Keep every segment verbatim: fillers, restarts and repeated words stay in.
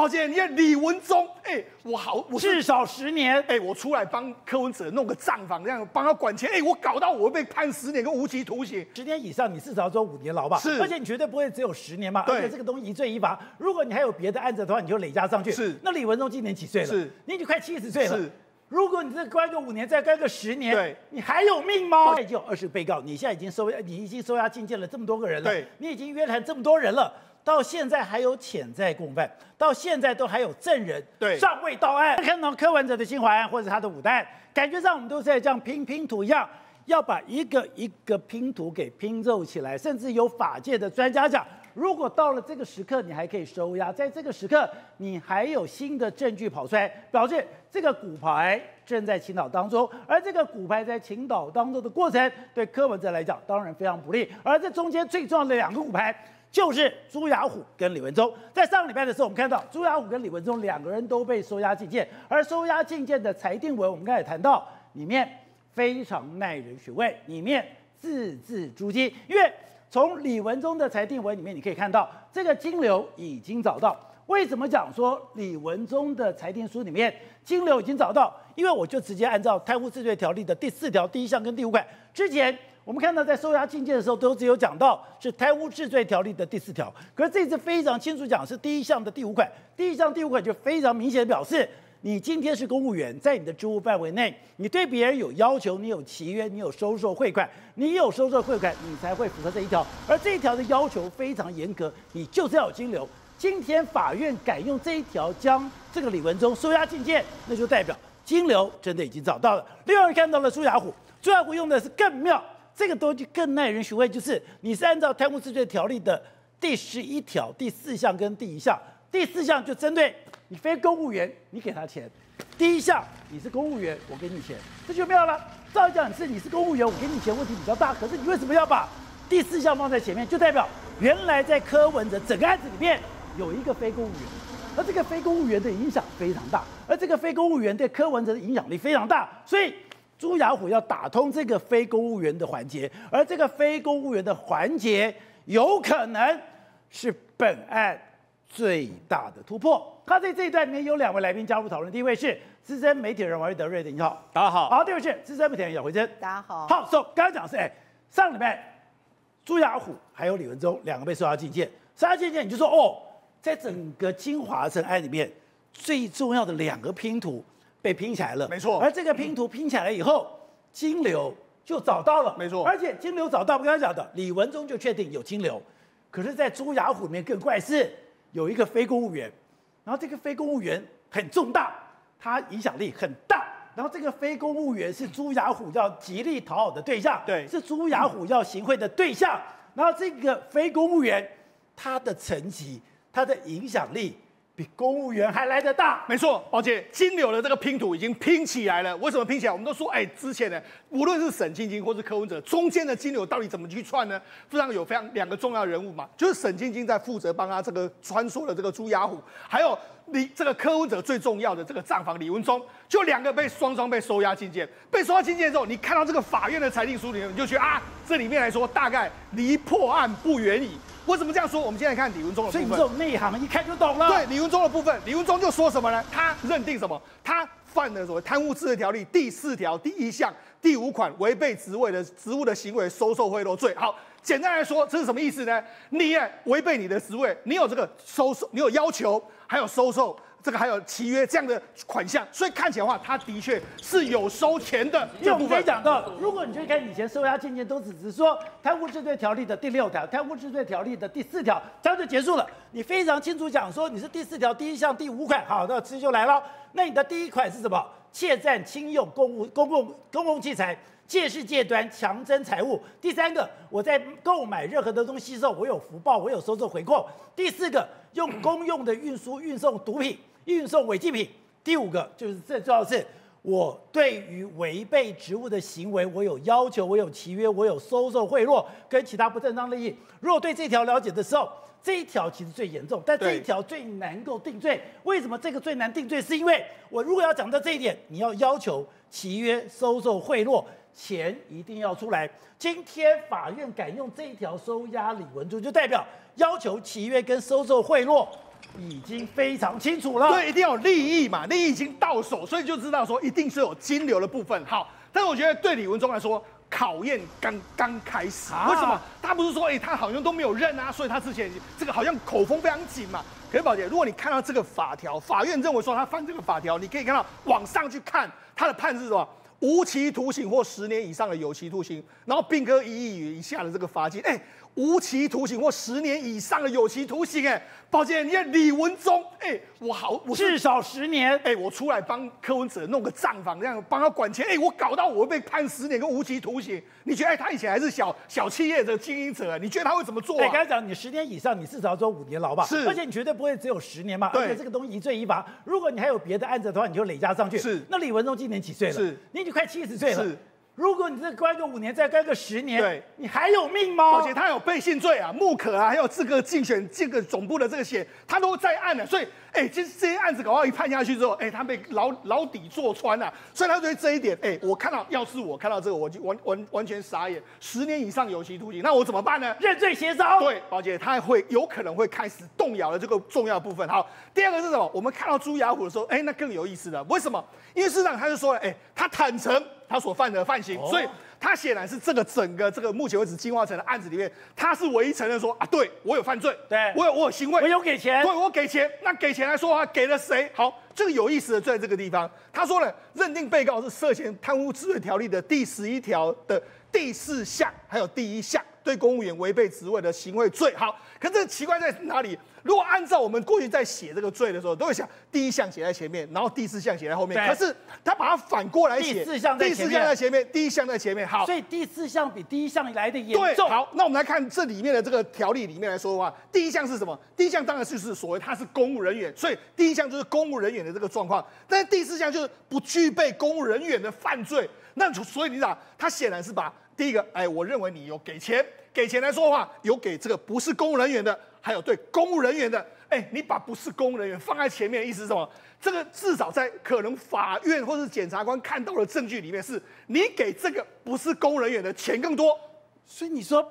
宝杰，你看李文忠，哎、欸，我好，我至少十年，哎、欸，我出来帮柯文哲弄个账房，这样帮他管钱，哎、欸，我搞到我会被判十年跟无期徒刑，十年以上，你至少做五年牢吧？是，而且你绝对不会只有十年嘛，而且这个东西一罪一罚，如果你还有别的案子的话，你就累加上去。是，那李文忠今年几岁了？是，你已经快七十岁了。是。 如果你再关个五年，再关个十年，你还有命吗？现在已经有二十被告，你现在已经收，你已经收押禁见了这么多个人了，你已经约谈这么多人了，到现在还有潜在共犯，到现在都还有证人，尚未到案。看到柯文哲的新淮案或者他的五代案，感觉上我们都是在这样拼拼图一样，要把一个一个拼图给拼凑起来，甚至有法界的专家讲。 如果到了这个时刻，你还可以收押，在这个时刻，你还有新的证据跑出来，表示这个骨牌正在倾倒当中。而这个骨牌在倾倒当中的过程，对柯文哲来讲当然非常不利。而这中间最重要的两个骨牌，就是朱雅虎跟李文忠。在上个礼拜的时候，我们看到朱雅虎跟李文忠两个人都被收押禁见，而收押禁见的裁定文，我们刚才谈到，里面非常耐人寻味，里面字字珠玑，因为。 从李文忠的裁定文里面，你可以看到这个金流已经找到。为什么讲说李文忠的裁定书里面金流已经找到？因为我就直接按照贪污治罪条例的第四条第一项跟第五款，之前我们看到在收押禁见的时候都只有讲到是贪污治罪条例的第四条，可是这次非常清楚讲是第一项的第五款，第一项第五款就非常明显的表示。 你今天是公务员，在你的职务范围内，你对别人有要求，你有契约，你有收受贿款，你有收受贿款，你才会符合这一条。而这一条的要求非常严格，你就是要有金流。今天法院敢用这一条将这个李文忠收押禁见，那就代表金流真的已经找到了。另外看到了朱雅虎，朱雅虎用的是更妙，这个东西更耐人寻味，就是你是按照贪污治罪条例的第十一条第四项跟第一项，第四项就针对。 你非公务员，你给他钱。第一项，你是公务员，我给你钱，这就妙了。照理讲是你是公务员，我给你钱问题比较大，可是你为什么要把第四项放在前面？就代表原来在柯文哲整个案子里面有一个非公务员，而这个非公务员的影响非常大，而这个非公务员对柯文哲的影响力非常大，所以朱雅虎要打通这个非公务员的环节，而这个非公务员的环节有可能是本案最大的突破。 他在这一段里面有两位来宾加入讨论，第一位是资深媒体人王瑞德，瑞德你好，大家好。好，第二位是资深媒体人姚慧珍，大家好。好，所以刚刚讲的是，哎、欸，上礼拜朱雅虎还有李文忠两个被收押禁见，收押禁见你就说哦，在整个金华城案里面最重要的两个拼图被拼起来了，没错。而这个拼图拼起来以后，金流就找到了，没错。而且金流找到，我刚刚讲的李文忠就确定有金流，可是，在朱雅虎里面更怪是有一个非公务员。 然后这个非公务员很重大，他影响力很大。然后这个非公务员是朱雅虎要极力讨好的对象，对，是朱雅虎要行贿的对象。然后这个非公务员，他的层级、他的影响力比公务员还来得大。没错，宝姐，金流的这个拼图已经拼起来了。为什么拼起来？我们都说，哎，之前呢，无论是沈清清或是柯文哲，中间的金流到底怎么去串呢？非常有非常两个重要人物嘛，就是沈清清在负责帮他这个穿梭的这个朱雅虎，还有。 你这个柯文哲最重要的这个账房李文忠，就两个被双双被收押禁见，被收押禁见之后，你看到这个法院的裁定书里面，你就觉得啊，这里面来说大概离破案不远矣。为什么这样说？我们现在看李文忠的部分，所以你这种内行一看就懂了。对李文忠的部分，李文忠就说什么呢？他认定什么？他犯了所谓贪污治罪条例第四条第一项第五款违背职位的职务的行为收受贿赂罪。好。 简单来说，这是什么意思呢？你也违背你的职位，你有这个收受，你有要求，还有收受，这个还有契约这样的款项，所以看起来的话，他的确是有收钱的。因为我们刚才讲到，如果你去看以前收押禁见，都只是说贪污治罪条例的第六条、贪污治罪条例的第四条，这样就结束了。你非常清楚讲说你是第四条第一项第五款，好，那其实就来了。那你的第一款是什么？窃占、侵用公务、公共、公共器材。 借势借端强征财物。第三个，我在购买任何的东西时候，我有福报，我有收受回扣。第四个，用公用的运输运送毒品、运送违禁品。第五个就是最重要的是，我对于违背职务的行为，我有要求，我有契约，我有收受贿赂跟其他不正当利益。如果对这条了解的时候，这一条其实最严重，但这一条最难够定罪。为什么这个最难定罪？是因为我如果要讲到这一点，你要要求契约、收受贿赂。 钱一定要出来。今天法院敢用这一条收押李文忠，就代表要求契约跟收受贿赂已经非常清楚了。对，一定要有利益嘛，利益已经到手，所以就知道说一定是有金流的部分。好，但是我觉得对李文忠来说，考验刚刚开始。啊、为什么？他不是说，哎、欸，他好像都没有认啊，所以他之前这个好像口风非常紧嘛。 可是，宝姐，如果你看到这个法条，法院认为说他犯这个法条，你可以看到往上去看他的判是什么？无期徒刑或十年以上的有期徒刑，然后并科一亿以下的这个罚金。哎、欸，无期徒刑或十年以上的有期徒刑、欸，哎，宝姐，你看李文忠，哎、欸，我好，我至少十年，哎、欸，我出来帮柯文哲弄个账房，这样帮他管钱，哎、欸，我搞到我被判十年跟无期徒刑，你觉得、欸、他以前还是小小企业的经营者，你觉得他会怎么做、啊？我刚才讲，你十年以上，你至少要做五年牢吧？是，而且你绝对。 不会只有十年嘛？而且这个东西一罪一罚，如果你还有别的案子的话，你就累加上去。是，那李文忠今年几岁了？是，你已经快七十岁了。是。 如果你再关个五年，再关个十年，对你还有命吗？而且他有背信罪啊、木可啊，还有这个竞选这个总部的这个血，他都在案了、啊。所以，哎、欸，这这些案子搞到一判下去之后，哎、欸，他被牢牢底坐穿了、啊。所以他对这一点，哎、欸，我看到，要是我看到这个，我就完完完全傻眼。十年以上有期徒刑，那我怎么办呢？认罪协商。对，宝姐，他会有可能会开始动摇了这个重要的部分。好，第二个是什么？我们看到朱亚虎的时候，哎、欸，那更有意思了。为什么？因为市长他就说了，哎、欸，他坦诚。 他所犯的犯行，所以他显然是这个整个这个目前为止金化成的案子里面，他是唯一承认说啊，对我有犯罪，对我有我有行为，我有给钱，对我给钱。那给钱来说啊，给了谁？好，这个有意思的在这个地方，他说了，认定被告是涉嫌贪污治罪条例的第十一条的第四项还有第一项，对公务员违背职位的行为罪。好，可是奇怪在哪里？ 如果按照我们过去在写这个罪的时候，都会想第一项写在前面，然后第四项写在后面。可是他把它反过来写，第四项在前面，第一项在前面。好，所以第四项比第一项来的严重。对，好，那我们来看这里面的这个条例里面来说的话，第一项是什么？第一项当然就是所谓他是公务人员，所以第一项就是公务人员的这个状况。但是第四项就是不具备公务人员的犯罪。那所以你讲，他显然是把第一个，哎，我认为你有给钱，给钱来说的话，有给这个不是公务人员的。 还有对公务人员的，哎、欸，你把不是公务人员放在前面的意思是什么？这个至少在可能法院或是检察官看到的证据里面是，你给这个不是公务人员的钱更多。所以你说，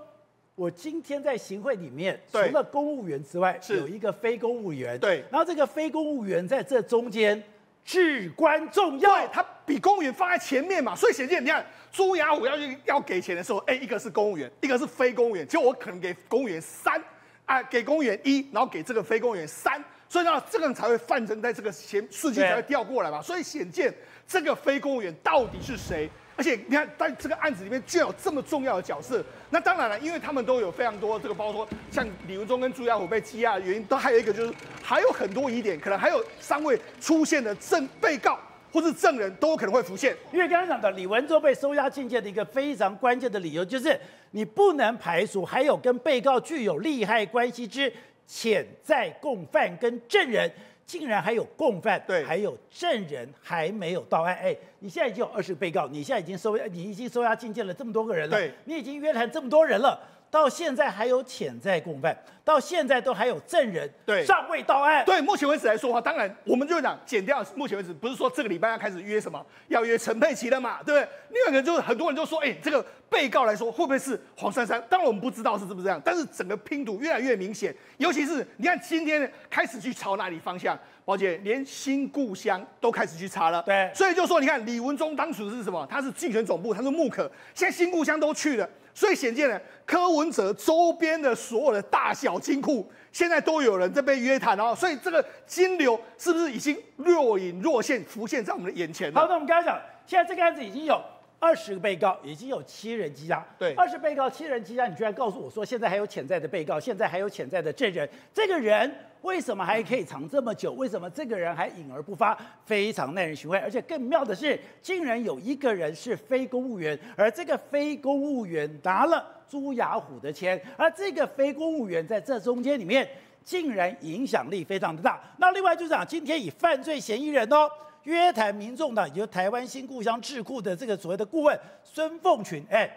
我今天在行贿里面，除了公务员之外，有一个非公务员，对，然后这个非公务员在这中间至关重要，对，他比公务员放在前面嘛，所以显见你看。 朱亚虎要去要给钱的时候，哎、欸，一个是公务员，一个是非公务员，结果我可能给公务员三。 啊，给公务员一，然后给这个非公务员三，所以呢，这个人才会泛成在这个前事情才会调过来嘛。所以显见这个非公务员到底是谁？而且你看，在这个案子里面居然有这么重要的角色。那当然了，因为他们都有非常多这个，包括像李文忠跟朱亚虎被羁押的原因，都还有一个就是还有很多疑点，可能还有三位出现的证被告。 或是证人都有可能会浮现，因为刚刚讲到李文忠被收押禁见的一个非常关键的理由，就是你不能排除还有跟被告具有利害关系之潜在共犯跟证人，竟然还有共犯，对，还有证人还没有到案。哎，你现在已经有二十个被告，你现在已经收，你已经收押禁见了这么多个人了，对，你已经约谈这么多人了。 到现在还有潜在共犯，到现在都还有证人，对，尚未到案。对，目前为止来说的话，当然我们就讲减掉。目前为止不是说这个礼拜要开始约什么，要约陈佩琪了嘛，对不对？另外可能就是很多人就说，哎、欸，这个被告来说会不会是黄珊珊？当然我们不知道是不是这样，但是整个拼图越来越明显，尤其是你看今天开始去朝哪里方向，宝姐连新故乡都开始去查了。对，所以就说你看李文忠当初是什么？他是竞选总部，他是木可，现在新故乡都去了。 所以显见呢，柯文哲周边的所有的大小金库，现在都有人在被约谈哦。所以这个金流是不是已经若隐若现，浮现在我们的眼前了？好，那我们刚才讲，现在这个案子已经有二十个被告，已经有七人羁押。对，二十被告，七人羁押，你居然告诉我说，现在还有潜在的被告，现在还有潜在的证人，这个人为什么还可以藏这么久？为什么这个人还隐而不发？非常耐人寻味。而且更妙的是，竟然有一个人是非公务员，而这个非公务员拿了朱亚虎的钱，而这个非公务员在这中间里面，竟然影响力非常的大。那另外就是讲，今天以犯罪嫌疑人哦。 约谈民众党，也就是台湾新故乡智库的这个所谓的顾问孙凤群，哎，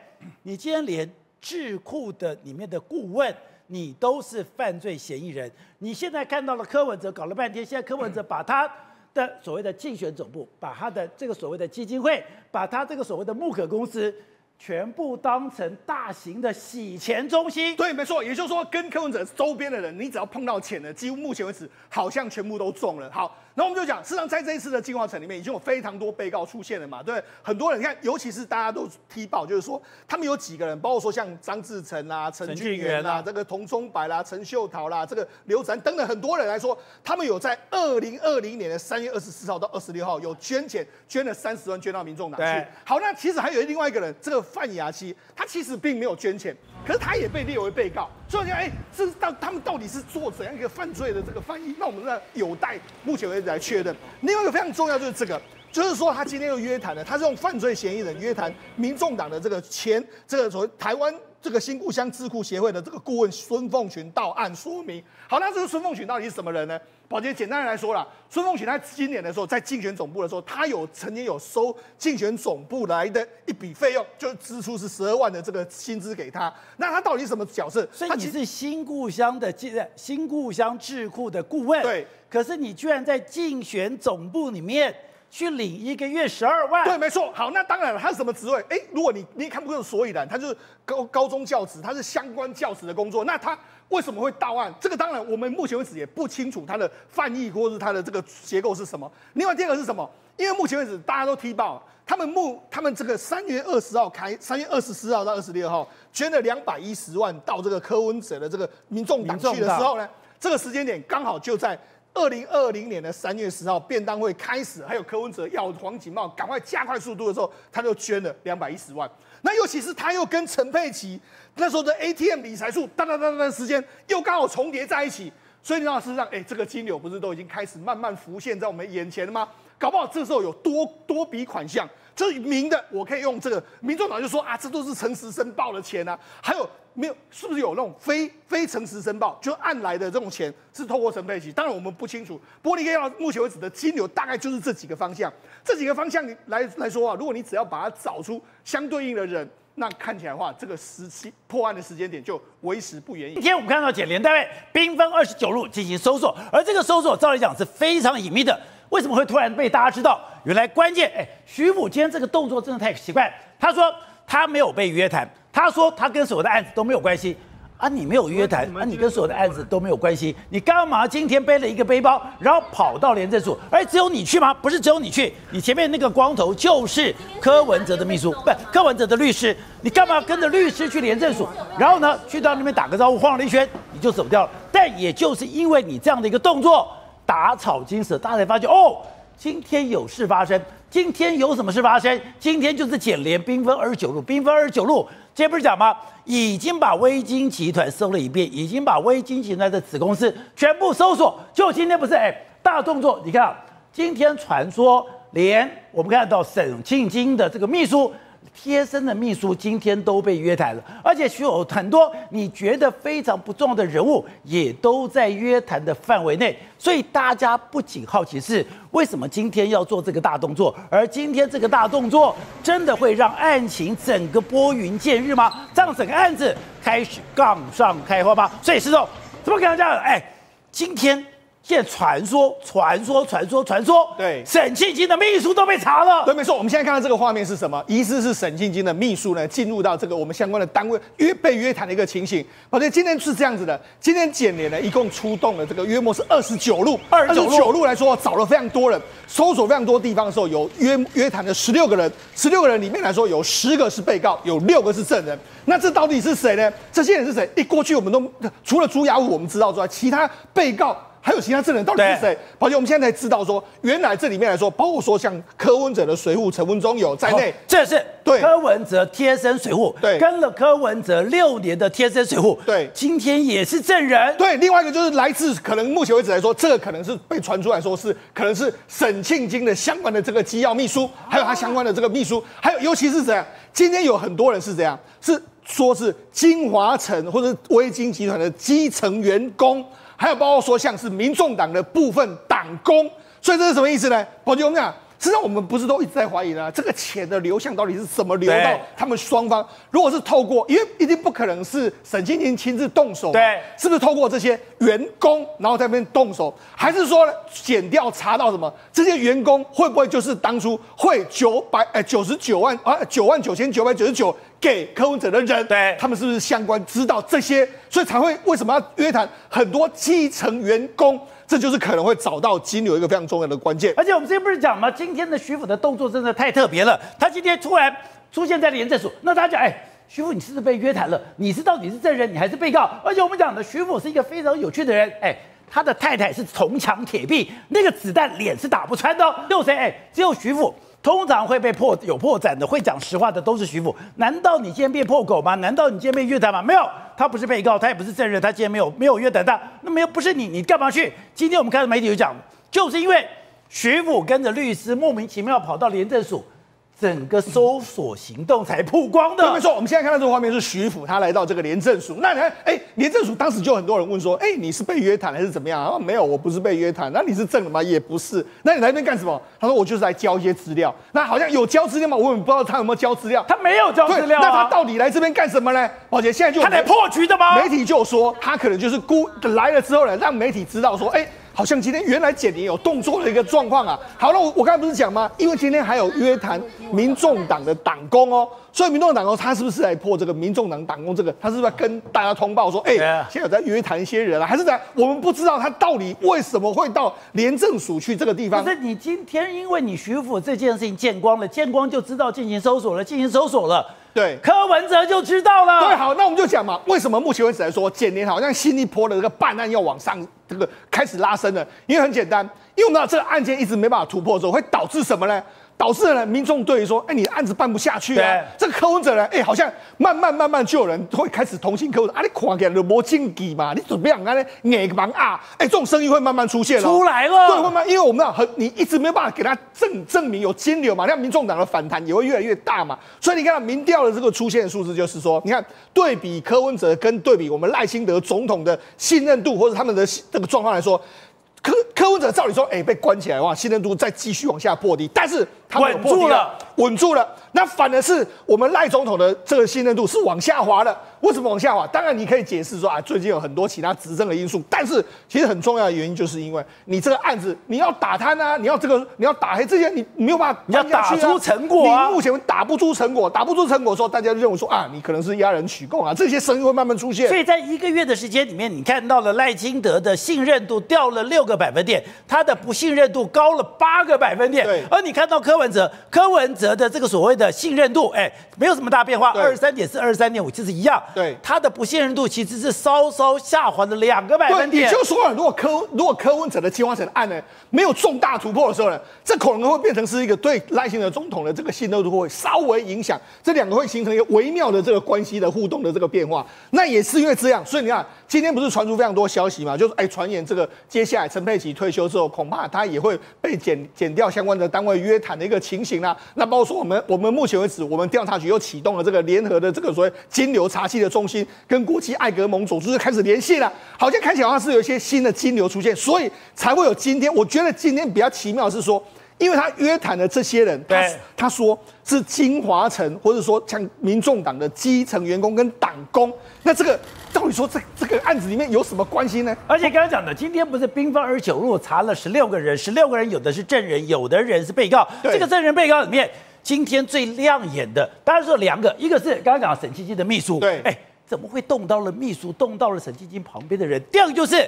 你今天连智库的里面的顾问，你都是犯罪嫌疑人。你现在看到了柯文哲搞了半天，现在柯文哲把他的所谓的竞选总部，把他的这个所谓的基金会，把他这个所谓的木可公司。全部当成大型的洗钱中心。对，没错，也就是说，跟柯文哲周边的人，你只要碰到钱的，几乎目前为止好像全部都中了。好，然后我们就讲，事实上在这一次的进化城里面，已经有非常多被告出现了嘛，对，很多人你看，尤其是大家都踢爆，就是说他们有几个人，包括说像张志成啊、陈俊元啊、这个童中白啦、啊、陈秀桃啦、啊、这个刘展等等很多人来说，他们有在二零二零年的三月二十四号到二十六号有捐钱，捐了三十万捐到民众党去。好，那其实还有另外一个人，这个。 范雅琪，他其实并没有捐钱，可是他也被列为被告，所以哎、欸，这到他们到底是做怎样一个犯罪的这个犯意？那我们呢有待目前为止来确认。另外一个非常重要就是这个，就是说他今天又约谈了，他是用犯罪嫌疑人约谈民众党的这个前这个所谓台湾。 这个新故乡智库协会的这个顾问孙凤群到案说明。好，那这个孙凤群到底是什么人呢？宝杰简单来说啦，孙凤群他今年的时候在竞选总部的时候，他有曾经有收竞选总部来的一笔费用，就是支出是十二万的这个薪资给他。那他到底什么角色？所以你是新故乡的新故乡智库的顾问，对。可是你居然在竞选总部里面。 去领一个月十二万，对，没错。好，那当然了，他是什么职位？哎、欸，如果你你看不出所以然，他就是高高中教职，他是相关教职的工作。那他为什么会到案？这个当然我们目前为止也不清楚他的犯意或是他的这个结构是什么。另外第二个是什么？因为目前为止大家都踢爆，他们目他们这个三月二十号开，三月二十四号到二十六号捐了两百一十万到这个柯文哲的这个民众党去的时候呢，这个时间点刚好就在。 二零二零年的三月十号，便当会开始，还有柯文哲要黄锦茂赶快加快速度的时候，他就捐了两百一十万。那尤其是他又跟陈佩琪那时候的 A T M 理财术，哒哒哒哒的时间又刚好重叠在一起，所以你知道事实上，哎、欸，这个金流不是都已经开始慢慢浮现在我们眼前了吗？搞不好这时候有多多笔款项，这明的我可以用这个，民众党就说啊，这都是诚实申报的钱啊，还有。 没有，是不是有那种非非诚实申报，就按来的这种钱是透过陈佩琪？当然我们不清楚。不过你可以看到，目前为止的金流大概就是这几个方向。这几个方向来来说啊，如果你只要把它找出相对应的人，那看起来的话，这个时期破案的时间点就为时不远矣。今天我们看到检联单位兵分二十九路进行搜索，而这个搜索照理讲是非常隐秘的，为什么会突然被大家知道？原来关键，哎，徐府今天这个动作真的太奇怪。他说他没有被约谈。 他说他跟所有的案子都没有关系啊，你没有约谈啊，你跟所有的案子都没有关系，你干嘛今天背了一个背包，然后跑到廉政署？哎，只有你去吗？不是只有你去，你前面那个光头就是柯文哲的秘书，不，柯文哲的律师，你干嘛跟着律师去廉政署？然后呢，去到那边打个招呼，晃了一圈，你就走掉了。但也就是因为你这样的一个动作，打草惊蛇，大家才发觉哦，今天有事发生。 今天有什么事发生？今天就是检联兵分二十九路，兵分二十九路，这不是讲吗？已经把威金集团搜了一遍，已经把威金集团的子公司全部搜索。就今天不是哎，大动作！你看啊，今天传说连我们看到沈庆京的这个秘书、贴身的秘书今天都被约谈了，而且许有很多你觉得非常不重要的人物也都在约谈的范围内。所以大家不仅好奇是。 为什么今天要做这个大动作？而今天这个大动作真的会让案情整个拨云见日吗？让整个案子开始杠上开花吗？所以师兄，怎么讲这样？哎，今天现在传说、传说、传说、传说，对，沈庆京的秘书都被查了。对，没错。我们现在看到这个画面是什么？疑似是沈庆京的秘书呢进入到这个我们相关的单位约被约谈的一个情形。而且今天是这样子的，今天检联呢一共出动了这个约莫是二十九路，二十九路来说找了非常多人。 搜索非常多地方的时候，有约约谈的十六个人，十六个人里面来说，有十个是被告，有六个是证人。那这到底是谁呢？这些人是谁？一过去我们都除了朱雅虎我们知道之外，其他被告还有其他证人到底是谁？而且我们现在才知道说，原来这里面来说，包括说像柯文哲的随扈陈文忠有在内，这是对柯文哲贴身随扈，对，跟了柯文哲六年的贴身随扈，对，今天也是证人。对，另外一个就是来自可能目前为止来说，这个可能是被传出来说是可能是沈。 庆京的相关的这个机要秘书，还有他相关的这个秘书，还有尤其是怎样？今天有很多人是怎样？是说是金华城或者威金集团的基层员工，还有包括说像是民众党的部分党工，所以这是什么意思呢？宝杰，我们讲。实际上我们不是都一直在怀疑呢、啊？这个钱的流向到底是怎么流到他们双方？如果是透过，因为一定不可能是沈清廷亲自动手，对，是不是透过这些员工，然后在那边动手？还是说减掉查到什么？这些员工会不会就是当初汇九百呃九十九万啊九万九千九百九十九？ 给柯文哲的人，对，他们是不是相关知道这些，所以才会为什么要约谈很多基层员工？这就是可能会找到金流一个非常重要的关键。而且我们之前不是讲吗？今天的徐府的动作真的太特别了，他今天突然出现在廉政署，那大家哎。 徐府，你是不是被约谈了？你是到底是证人，你还是被告？而且我们讲的徐府是一个非常有趣的人，哎，他的太太是铜墙铁壁，那个子弹脸是打不穿的、哦。又谁？哎，只有徐府，通常会被破有破绽的，会讲实话的都是徐府。难道你今天变破狗吗？难道你今天被约谈吗？没有，他不是被告，他也不是证人，他今天没有没有约谈他，那没有不是你，你干嘛去？今天我们看到媒体有讲，就是因为徐府跟着律师莫名其妙跑到廉政署。 整个搜索行动才曝光的。没错，我们现在看到这个画面是徐府他来到这个廉政署。那你看，哎，廉政署当时就有很多人问说，哎，你是被约谈还是怎么样啊？没有，我不是被约谈。那你是证人吗？也不是。那你来那边干什么？他说我就是来交一些资料。那好像有交资料吗？我也不知道他有没有交资料。他没有交资料、啊。那他到底来这边干什么呢？宝姐，现在就他来破局的吗？媒体就说他可能就是孤来了之后呢，让媒体知道说，哎。 好像今天原来简宁有动作的一个状况啊。好了，我我刚才不是讲吗？因为今天还有约谈民众党的党工哦，所以民众党工他是不是来破这个民众党党工这个？他是不是要跟大家通报说，哎、欸，现在有在约谈一些人啊？还是在我们不知道他到底为什么会到廉政署去这个地方？可是你今天因为你徐府这件事情见光了，见光就知道进行搜索了，进行搜索了。 对，柯文哲就知道了。对，好，那我们就讲嘛，为什么目前为止来说，检联好像新一波的这个办案要往上这个开始拉升了？因为很简单，因为我们知道这个案件一直没办法突破的时候，会导致什么呢？导致呢民众对于说，哎、欸，你的案子办不下去啊。这个柯文哲呢，哎、欸，好像慢慢慢慢就有人会开始同情柯文哲啊，你看起来就没禁忌嘛，你怎么样啊？你眼盲啊？哎、欸，这种声音会慢慢出现了、哦。出来了。对，慢慢，因为我们很，你一直没有办法给他证证明有金流嘛，那民众党的反弹也会越来越大嘛，所以你看到民调。 这个出现的数字就是说，你看对比柯文哲跟对比我们赖清德总统的信任度，或者他们的这个状况来说，柯柯文哲照理说，哎、欸，被关起来的话，信任度再继续往下破低，但是他们稳住了，稳住了。那反而是我们赖总统的这个信任度是往下滑的。为什么往下滑？当然你可以解释说啊，最近有很多其他执政的因素，但是其实很重要的原因就是因为你这个案子你要打贪啊，你要这个你要打黑这些，你没有办法、啊，你要打出成果、啊，你目前打不出成果，打不出成果的时候，大家就认为说啊，你可能是压人取供啊，这些声音会慢慢出现。所以在一个月的时间里面，你看到了赖清德的信任度掉了六个百分点，他的不信任度高了八个百分点，而你看到柯文哲。 柯文哲的这个所谓的信任度，哎，没有什么大变化，二十三点四、二十三点五，其实一样。对，他的不信任度其实是稍稍下滑的两个百分点。你就说了，如果柯如果柯文哲的金华城案呢没有重大突破的时候呢，这可能会变成是一个对赖清德总统的这个信任度会稍微影响，这两个会形成一个微妙的这个关系的互动的这个变化。那也是因为这样，所以你看今天不是传出非常多消息嘛，就是哎传言这个接下来陈佩琪退休之后，恐怕他也会被减减掉相关的单位约谈的一个。 情形啦、啊，那包括说我们我们目前为止，我们调查局又启动了这个联合的这个所谓金流查缉的中心，跟国际艾格蒙组织开始联系了，好像看起来好像是有一些新的金流出现，所以才会有今天。我觉得今天比较奇妙的是说，因为他约谈的这些人，他他说是金华城，或者说像民众党的基层员工跟党工，那这个到底说这这个案子里面有什么关系呢？而且刚刚讲的，今天不是兵分而九路查了十六个人，十六个人有的是证人，有的人是被告，这个证。 证人被告里面，今天最亮眼的，当然说两个，一个是刚刚讲沈清金的秘书，对，哎，怎么会动到了秘书，动到了沈清金旁边的人？第二个就是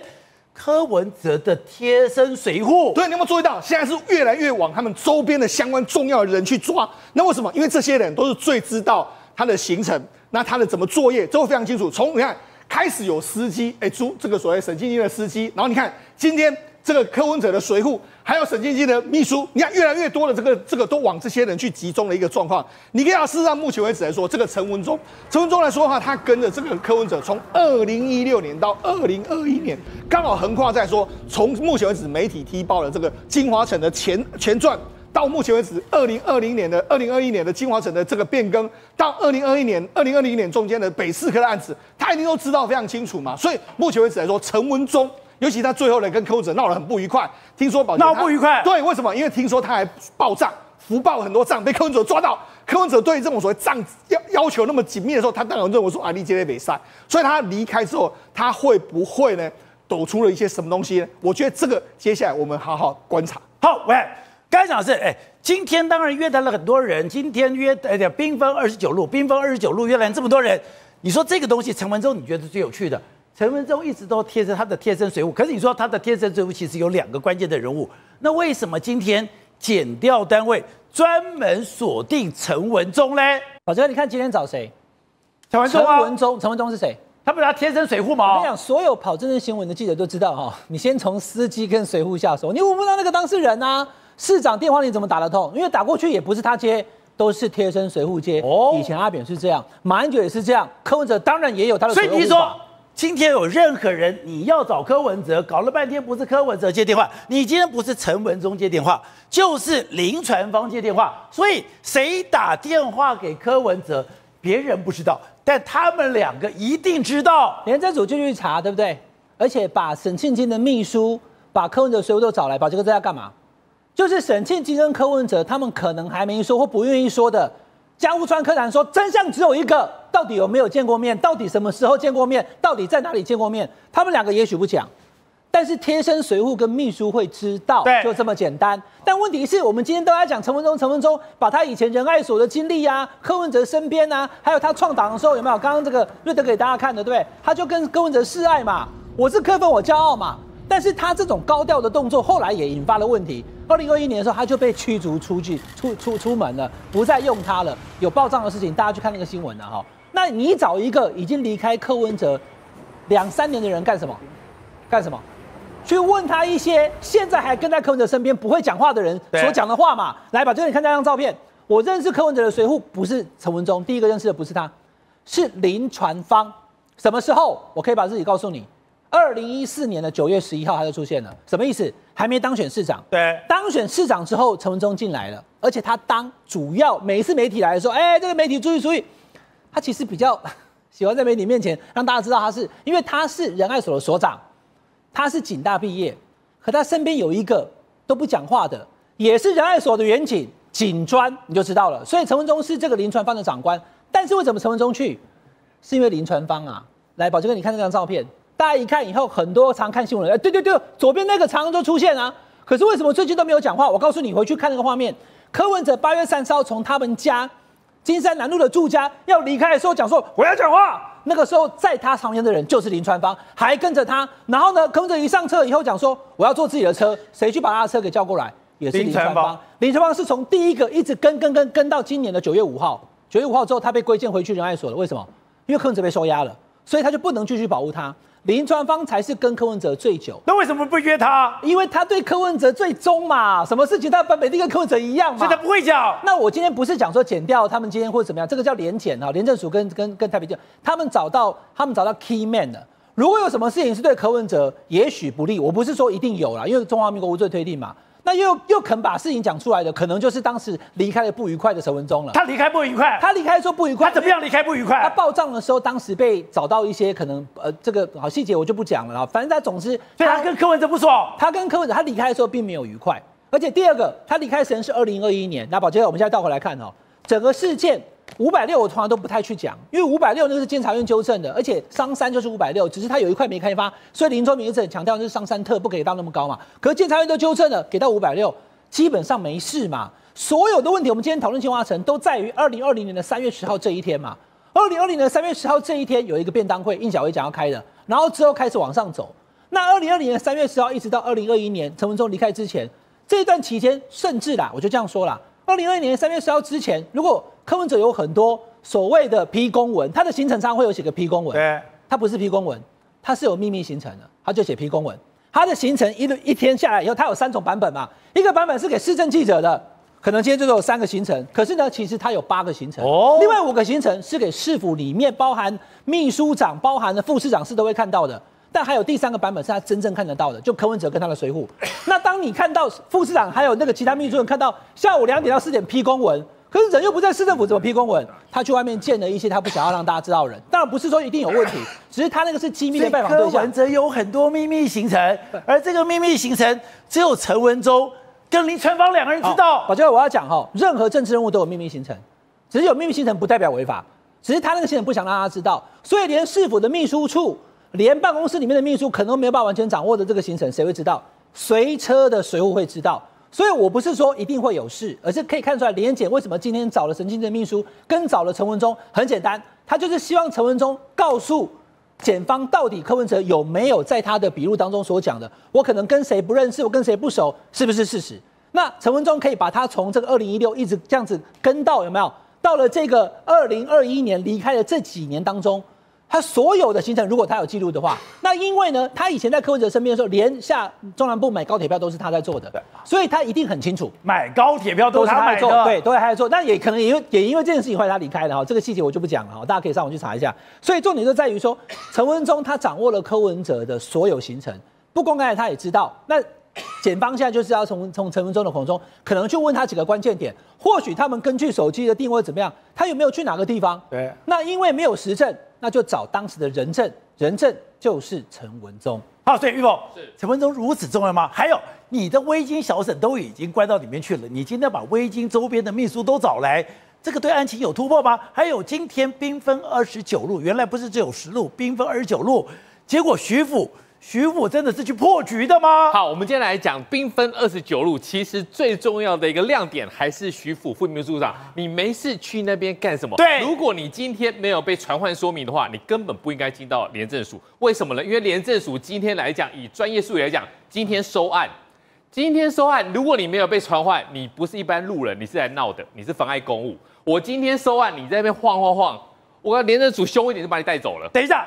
柯文哲的贴身随护，对，你有没有注意到？现在是越来越往他们周边的相关重要的人去抓，那为什么？因为这些人都是最知道他的行程，那他的怎么作业都非常清楚。从你看开始有司机，哎，租这个所谓沈清金的司机，然后你看今天。 这个柯文哲的随扈，还有沈清金的秘书，你看越来越多的这个这个都往这些人去集中的一个状况。你看啊，事实上目前为止来说，这个陈文忠，陈文忠来说的话，他跟着这个柯文哲从二零一六年到二零二一年，刚好横跨在说，从目前为止媒体踢爆了这个金华城的前前传。 到目前为止，二零二零年的、二零二一年的金华城的这个变更，到二零二一年、二零二零年中间的北市科的案子，他一定都知道非常清楚嘛。所以目前为止来说，陈文忠尤其他最后呢跟柯文哲闹得很不愉快，听说保闹不愉快，对，为什么？因为听说他还报账，福报很多账被柯文哲抓到。柯文哲对这种所谓账要要求那么紧密的时候，他当然认为说啊，你今天没赛，所以他离开之后，他会不会呢抖出了一些什么东西呢？我觉得这个接下来我们好好观察。好，喂，该讲是哎。欸今天当然约谈了很多人，今天约呃兵分二十九路，兵分二十九路约谈这么多人，你说这个东西陈文忠你觉得最有趣的？陈文忠一直都贴着他的贴身随扈，可是你说他的贴身随扈其实有两个关键的人物，那为什么今天检调单位专门锁定陈文忠呢？宝哥，你看今天找谁？陈文忠啊？陈文忠，陈文忠是谁？他不是他贴身随扈吗？我跟你讲，所有跑政治新闻的记者都知道哈、哦，你先从司机跟随扈下手，你问不到那个当事人啊。市长电话你怎么打得通？因为打过去也不是他接，都是贴身随扈接。哦，以前阿扁是这样，马英九也是这样，柯文哲当然也有他的随扈。所以你说，今天有任何人你要找柯文哲，搞了半天不是柯文哲接电话，你今天不是陈文忠接电话，就是林传芳接电话。所以谁打电话给柯文哲，别人不知道，但他们两个一定知道。廉政组就去查，对不对？而且把沈庆京的秘书，把柯文哲随扈都找来，把这个在要干嘛？就是沈庆京跟柯文哲，他们可能还没说或不愿意说的，江户川柯南说真相只有一个，到底有没有见过面？到底什么时候见过面？到底在哪里见过面？他们两个也许不讲，但是贴身随扈跟秘书会知道，就这么简单。但问题是我们今天都在讲陈文忠，陈文忠把他以前仁爱所的经历啊，柯文哲身边啊，还有他创党的时候有没有？刚刚这个瑞德给大家看的，对不对？他就跟柯文哲示爱嘛，我是柯粉，我骄傲嘛。但是他这种高调的动作，后来也引发了问题。二零二一年的时候，他就被驱逐出去，出出出门了，不再用他了。有报账的事情，大家去看那个新闻了哈。那你找一个已经离开柯文哲两三年的人干什么？干什么？去问他一些现在还跟在柯文哲身边不会讲话的人所讲的话嘛。来吧，这里看这张照片。我认识柯文哲的随扈不是陈文忠，第一个认识的不是他，是林传芳。什么时候？我可以把自己告诉你。二零一四年的九月十一号，他就出现了，什么意思？还没当选市长。对，当选市长之后，陈文忠进来了，而且他当主要每一次媒体来的时候，哎、欸，这个媒体注意注意，他其实比较喜欢在媒体面前让大家知道他是，因为他是仁爱所的所长，他是警大毕业，可他身边有一个都不讲话的，也是仁爱所的员警警专，你就知道了。所以陈文忠是这个林传芳的长官，但是为什么陈文忠去？是因为林传芳啊，来，宝杰哥，你看这张照片。大家一看以后，很多常看新闻的，对对对，左边那个常常都出现啊。可是为什么最近都没有讲话？我告诉你，回去看那个画面，柯文哲八月三十号从他们家金山南路的住家要离开的时候，讲说我要讲话。那个时候在他旁边的人就是林传芳，还跟着他。然后呢，柯文哲一上车以后讲说我要坐自己的车，谁去把他的车给叫过来？也是林传芳。林传芳是从第一个一直跟跟跟跟到今年的九月五号。九月五号之后，他被归建回去仁爱所了。为什么？因为柯文哲被收押了，所以他就不能继续保护他。林传芳才是跟柯文哲最久，那为什么不约他？因为他对柯文哲最忠嘛，什么事情他本每天跟柯文哲一样嘛，所以他不会讲。那我今天不是讲说检调他们今天或者怎么样，这个叫联检啊，廉政署跟跟跟台北检，他们找到他们找到 key man 了。如果有什么事情是对柯文哲也许不利，我不是说一定有啦，因为中华民国无罪推定嘛。那又又肯把事情讲出来的，可能就是当时离开了不愉快的陈文忠了。他离开不愉快，他离开说不愉快，他怎么样离开不愉快？他报账的时候，当时被找到一些可能呃这个好细节我就不讲了啦。反正他总之，所以他跟柯文哲不爽。他跟柯文哲，他离开的时候并没有愉快。而且第二个，他离开时间是二零二一年。那宝杰，我们现在倒回来看哦，整个事件五百六我通常都不太去讲，因为五百六那是监察院纠正的，而且商三就是五百六，只是他有一块没开发，所以林周明一直很强调就是商三特不可以到那么高嘛。可是监察院都纠正了，给到五百六，基本上没事嘛。所有的问题我们今天讨论清华城都在于二零二零年的三月十号这一天嘛。二零二零年三月十号这一天有一个便当会，应小薇讲要开的，然后之后开始往上走。那二零二零年三月十号一直到二零二一年陈文忠离开之前这一段期间，甚至啦，我就这样说啦，二零二一年三月十号之前，如果柯文哲有很多所谓的批公文，他的行程上会有写个批公文，对，他不是批公文，他是有秘密行程的，他就写批公文。他的行程一一天下来以后，他有三种版本嘛，一个版本是给市政记者的，可能今天就有三个行程，可是呢，其实他有八个行程，哦，另外五个行程是给市府里面包含秘书长、包含的副市长是都会看到的。但还有第三个版本是他真正看得到的，就柯文哲跟他的随扈。那当你看到副市长还有那个其他秘书人看到下午两点到四点批公文。可是人又不在市政府，怎么批公文？他去外面见了一些他不想要让大家知道的人。当然不是说一定有问题，只是他那个是机密的拜访对象。柯文哲有很多秘密行程，而这个秘密行程只有陈文周跟林传芳两个人知道。宝杰，我要讲哈，任何政治任务都有秘密行程，只是有秘密行程不代表违法，只是他那个行程不想让他知道，所以连市府的秘书处。 连办公室里面的秘书可能都没有办法完全掌握的这个行程，谁会知道？随车的随务会知道。所以我不是说一定会有事，而是可以看出来联检为什么今天找了陈清正秘书，跟找了陈文忠，很简单，他就是希望陈文忠告诉检方到底柯文哲有没有在他的笔录当中所讲的，我可能跟谁不认识，我跟谁不熟，是不是事实？那陈文忠可以把他从这个二零一六一直这样子跟到有没有？到了这个二零二一年离开的这几年当中。 他所有的行程，如果他有记录的话，那因为呢，他以前在柯文哲身边的时候，连下中南部买高铁票都是他在做的，所以他一定很清楚，买高铁票都是他在做，对，都是他在做。但也可能也因为也因为这件事情，后来他离开了哈，这个细节我就不讲了哈，大家可以上网去查一下。所以重点就在于说，陈文忠他掌握了柯文哲的所有行程，不公开的他也知道。那检方现在就是要从从陈文忠的口中，可能去问他几个关键点，或许他们根据手机的定位怎么样，他有没有去哪个地方？对，那因为没有实证。 那就找当时的人证，人证就是陈文忠。好，所以玉凤，陈文忠如此重要吗？还有你的微金小沈都已经关到里面去了，你今天把微金周边的秘书都找来，这个对案情有突破吗？还有今天兵分二十九路，原来不是只有十路，兵分二十九路，结果徐府。 徐府真的是去破局的吗？好，我们今天来讲兵分二十九路，其实最重要的一个亮点还是徐府副秘书长，你没事去那边干什么？对，如果你今天没有被传唤说明的话，你根本不应该进到廉政署。为什么呢？因为廉政署今天来讲，以专业术语来讲，今天收案，今天收案，如果你没有被传唤，你不是一般路人，你是来闹的，你是妨碍公务。我今天收案，你在那边晃晃晃，我廉政署凶一点就把你带走了。等一下。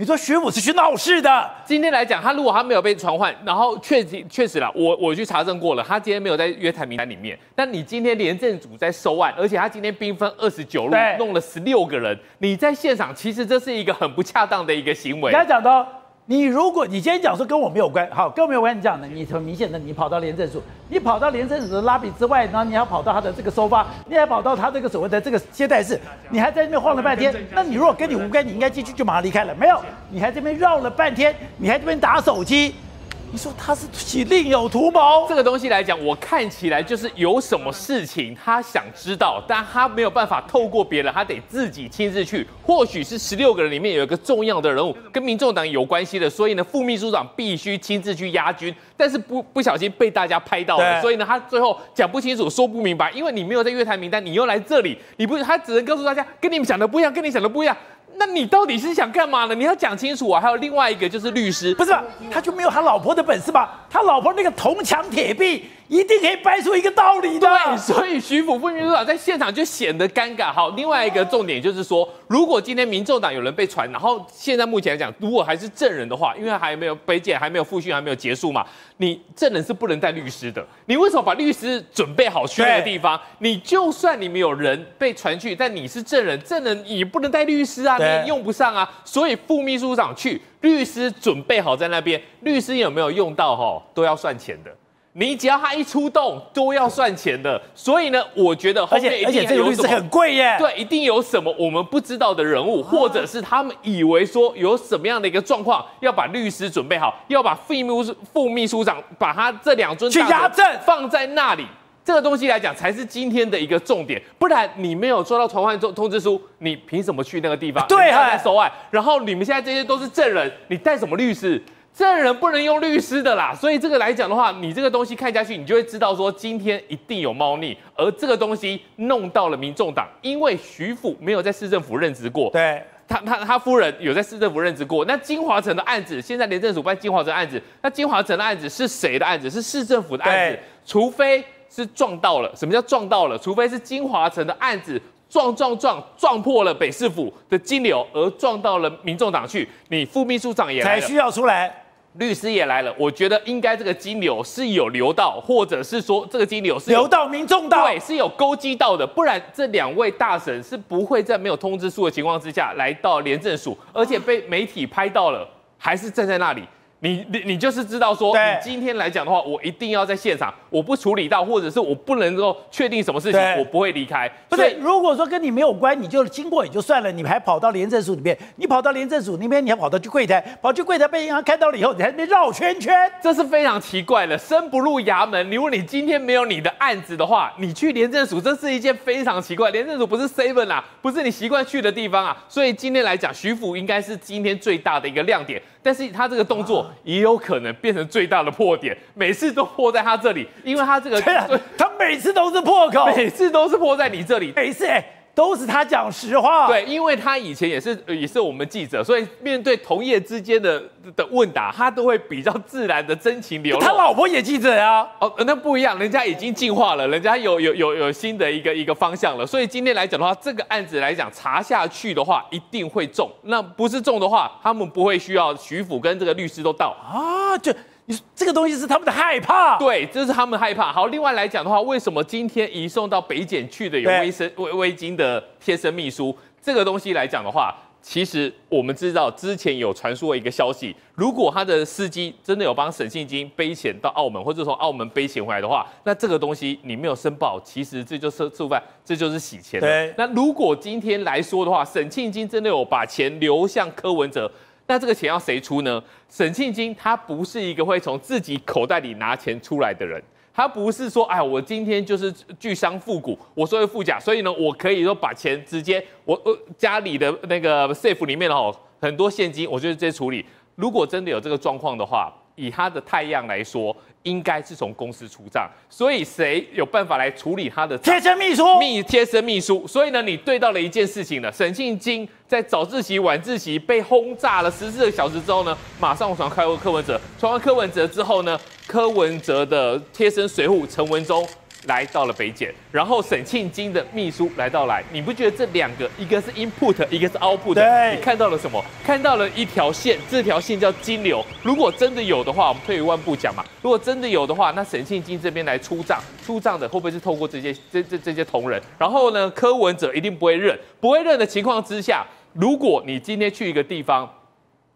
你说徐府是去闹事的。今天来讲，他如果他没有被传唤，然后确实确实啦，我我去查证过了，他今天没有在约谈名单里面。但你今天廉政组在收案，而且他今天兵分二十九路，弄了十六个人。你在现场，其实这是一个很不恰当的一个行为。刚才讲的，你如果你今天讲说跟我没有关，好，跟我没有关，你讲的，你很明显的，你跑到廉政署，你跑到廉政署的拉比之外，然后你还跑到他的这个收发，你还跑到他这个所谓的这个接待室，你还在那边晃了半天。那你如果跟你无关，你应该进去就马上离开了，没有。 你还这边绕了半天，你还这边打手机，你说他是另有图谋？这个东西来讲，我看起来就是有什么事情他想知道，但他没有办法透过别人，他得自己亲自去。或许是十六个人里面有一个重要的人物跟民众党有关系的，所以呢，副秘书长必须亲自去押军，但是不不小心被大家拍到了，所以呢，他最后讲不清楚，说不明白，因为你没有在约谈名单，你又来这里，你不，他只能告诉大家跟你们想的不一样，跟你想的不一样。 那你到底是想干嘛呢？你要讲清楚啊！还有另外一个就是律师，不是吧？他就没有他老婆的本事吧？他老婆那个铜墙铁壁，一定可以掰出一个道理的。对，所以徐府副秘书长在现场就显得尴尬。好，另外一个重点就是说，如果今天民众党有人被传，然后现在目前来讲，如果还是证人的话，因为还没有北检，还没有复讯，还没有结束嘛，你证人是不能带律师的。你为什么把律师准备好去那个地方？你就算你们有人被传去，但你是证人，证人也不能带律师啊。 你用不上啊，所以副秘书长去，律师准备好在那边，律师有没有用到哈，都要算钱的。你只要他一出动，都要算钱的。所以呢，我觉得后面一定有什么，而且这个律师很贵耶，对，一定有什么我们不知道的人物，或者是他们以为说有什么样的一个状况，要把律师准备好，要把副秘副秘书长把他这两尊去压阵放在那里。 这个东西来讲才是今天的一个重点，不然你没有收到传唤通知书，你凭什么去那个地方？对啊，收案。然后你们现在这些都是证人，你带什么律师？证人不能用律师的啦。所以这个来讲的话，你这个东西看下去，你就会知道说今天一定有猫腻，而这个东西弄到了民众党，因为徐府没有在市政府任职过。对。 他他他夫人有在市政府任职过，那金华城的案子，现在廉政署办金华城案子，那金华城的案子是谁的案子？是市政府的案子，除非是撞到了。什么叫撞到了？除非是金华城的案子撞撞撞撞破了北市府的金流，而撞到了民众党去。你副秘书长也来了，才需要出来。 律师也来了，我觉得应该这个金流是有流到，或者是说这个金流是流到民众党，对，是有勾稽到的，不然这两位大神是不会在没有通知书的情况之下来到廉政署，而且被媒体拍到了，还是站在那里。你你你就是知道说，你今天来讲的话，我一定要在现场，我不处理到，或者是我不能够确定什么事情，我不会离开。不是，如果说跟你没有关，你就经过也就算了，你还跑到廉政署里面，你跑到廉政署那边，你还跑到去柜台，跑去柜台被银行看到了以后，你还没绕圈圈，这是非常奇怪的，生不入衙门。如果你今天没有你的案子的话，你去廉政署，这是一件非常奇怪。廉政署不是 seven 啊，不是你习惯去的地方啊，所以今天来讲，徐府应该是今天最大的一个亮点，但是他这个动作。也有可能变成最大的破点，每次都破在他这里，因为他这个，他每次都是破口，每次都是破在你这里，每次都是他讲实话。对，因为他以前也是也是我们记者，所以面对同业之间的的问答，他都会比较自然的真情流露。他老婆也记者啊，哦，那不一样，人家已经进化了，人家有有有有新的一个一个方向了。所以今天来讲的话，这个案子来讲查下去的话，一定会中。那不是中的话，他们不会需要徐府跟这个律师都到啊，就。你这个东西是他们的害怕，对，这是他们害怕。好，另外来讲的话，为什么今天移送到北检去的有微生微微金的贴身秘书？这个东西来讲的话，其实我们知道之前有传说一个消息，如果他的司机真的有帮沈信金背钱到澳门，或者从澳门背钱回来的话，那这个东西你没有申报，其实这就是触犯，这就是洗钱了。那如果今天来说的话，沈信金真的有把钱流向柯文哲？那这个钱要谁出呢？沈庆金他不是一个会从自己口袋里拿钱出来的人，他不是说，哎，我今天就是巨商复古，我说会复假，所以呢，我可以说把钱直接我我家里的那个 safe 里面哦，很多现金，我就直接处理。如果真的有这个状况的话，以他的太阳来说，应该是从公司出账，所以谁有办法来处理他的贴身秘书？秘贴身秘书，所以呢，你对到了一件事情了。沈庆金在早自习、晚自习被轰炸了十四个小时之后呢，马上传开柯文哲，传完柯文哲之后呢，柯文哲的贴身随扈陈文忠来到了北检，然后沈庆金的秘书来到来，你不觉得这两个一个是 input， 一个是 output？ 你看到了什么？看到了一条线，这条线叫金流。如果真的有的话，我们退一万步讲嘛，如果真的有的话，那沈庆金这边来出账，出账的会不会是透过这些这这这些同仁？然后呢，柯文哲一定不会认，不会认的情况之下，如果你今天去一个地方，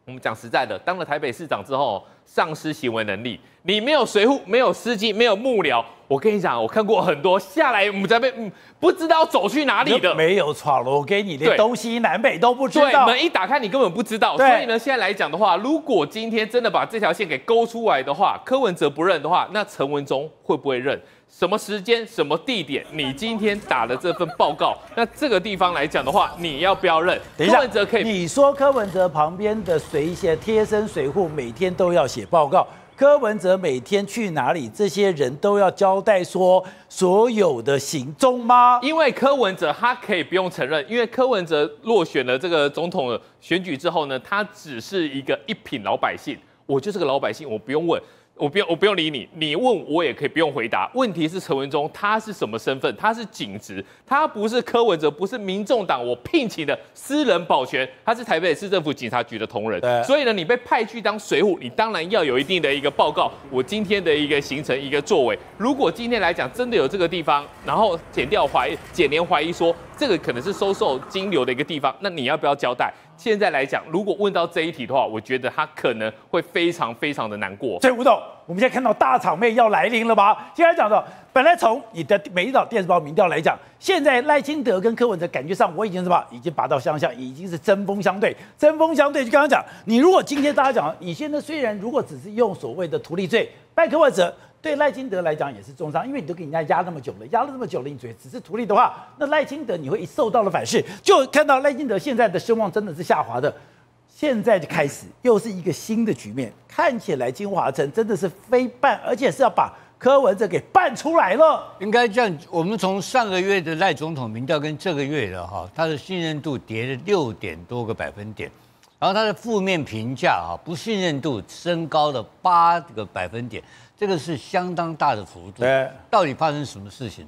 我们讲实在的，当了台北市长之后，丧失行为能力，你没有随扈，没有司机，没有幕僚。我跟你讲，我看过很多下来，我们在被不知道走去哪里的，没有闯了，我给你的东西南北都不知道，对，门一打开你根本不知道。所以呢，现在来讲的话，如果今天真的把这条线给勾出来的话，柯文哲不认的话，那陈文忠会不会认？什么时间、什么地点，你今天打了这份报告，那这个地方来讲的话，你要不要认？等一下，柯文哲可以，你说柯文哲旁边的随一些贴身随扈每天都要写报告。柯文哲每天去哪里，这些人都要交代说所有的行踪吗？因为柯文哲他可以不用承认，因为柯文哲落选了这个总统选举之后呢，他只是一个一品老百姓，我就是个老百姓，我不用问。我不用，我不用理你，你问我也可以不用回答。问题是陈文忠他是什么身份？他是警职，他不是柯文哲，不是民众党我聘请的私人保全，他是台北市政府警察局的同仁。所以呢，你被派去当随扈，你当然要有一定的一个报告。我今天的一个行程、一个作为，如果今天来讲真的有这个地方，然后检调怀疑、检联怀疑说这个可能是收受金流的一个地方，那你要不要交代？现在来讲，如果问到这一题的话，我觉得他可能会非常非常的难过。所以吴董，我们现在看到大场面要来临了吗？现在讲到，本来从你的每一档电视报民调来讲，现在赖清德跟柯文哲感觉上，我已经什么，已经拔到相向，已经是针锋相对。针锋相对就刚刚讲，你如果今天大家讲，你现在虽然如果只是用所谓的图利罪，拜柯文哲。对赖清德来讲也是重伤，因为你都给人家压那么久了，压了那么久了，你只只是图利的话，那赖清德你会受到了反噬。就看到赖清德现在的声望真的是下滑的，现在就开始又是一个新的局面，看起来金华城真的是非办，而且是要把柯文哲给办出来了。应该这样，我们从上个月的赖总统民调跟这个月的哈，他的信任度跌了六点多个百分点，然后他的负面评价啊，不信任度升高了八个百分点。这个是相当大的幅度，到底发生什么事情？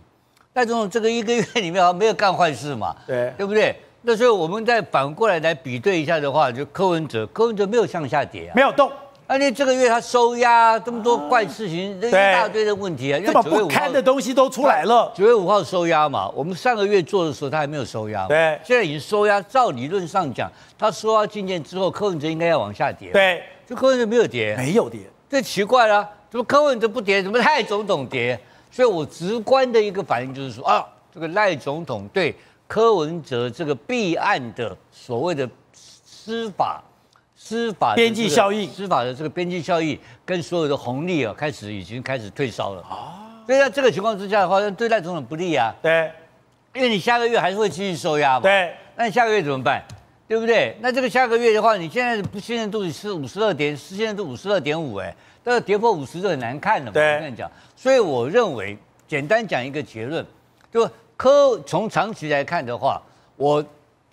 赖总统这个一个月里面好像没有干坏事嘛，对，对不对？那所以我们再反过来来比对一下的话，就柯文哲，柯文哲没有向下跌啊，没有动，而且这个月他收押这么多怪事情，一大堆的问题啊，这么不堪的东西都出来了。九月五号收押嘛，我们上个月做的时候他还没有收押，对，现在已经收押，照理论上讲，他收押禁见之后，柯文哲应该要往下跌，对。这柯文哲没有跌，没有跌，这奇怪了、啊，怎么柯文哲不跌，怎么赖总统跌？所以我直观的一个反应就是说，啊，这个赖总统对柯文哲这个弊案的所谓的司法。 司法边际效益，司法的这个边际效益跟所有的红利啊，开始已经开始退烧了啊。所以在这个情况之下的话，对赖总统不利啊。对，因为你下个月还是会继续收押嘛。对，那你下个月怎么办？对不对？那这个下个月的话，你现在不信任度是五十二点，现在是五十二点五，哎，但是跌破五十就很难看了嘛。对，我跟你讲，所以我认为，简单讲一个结论，就柯从长期来看的话，我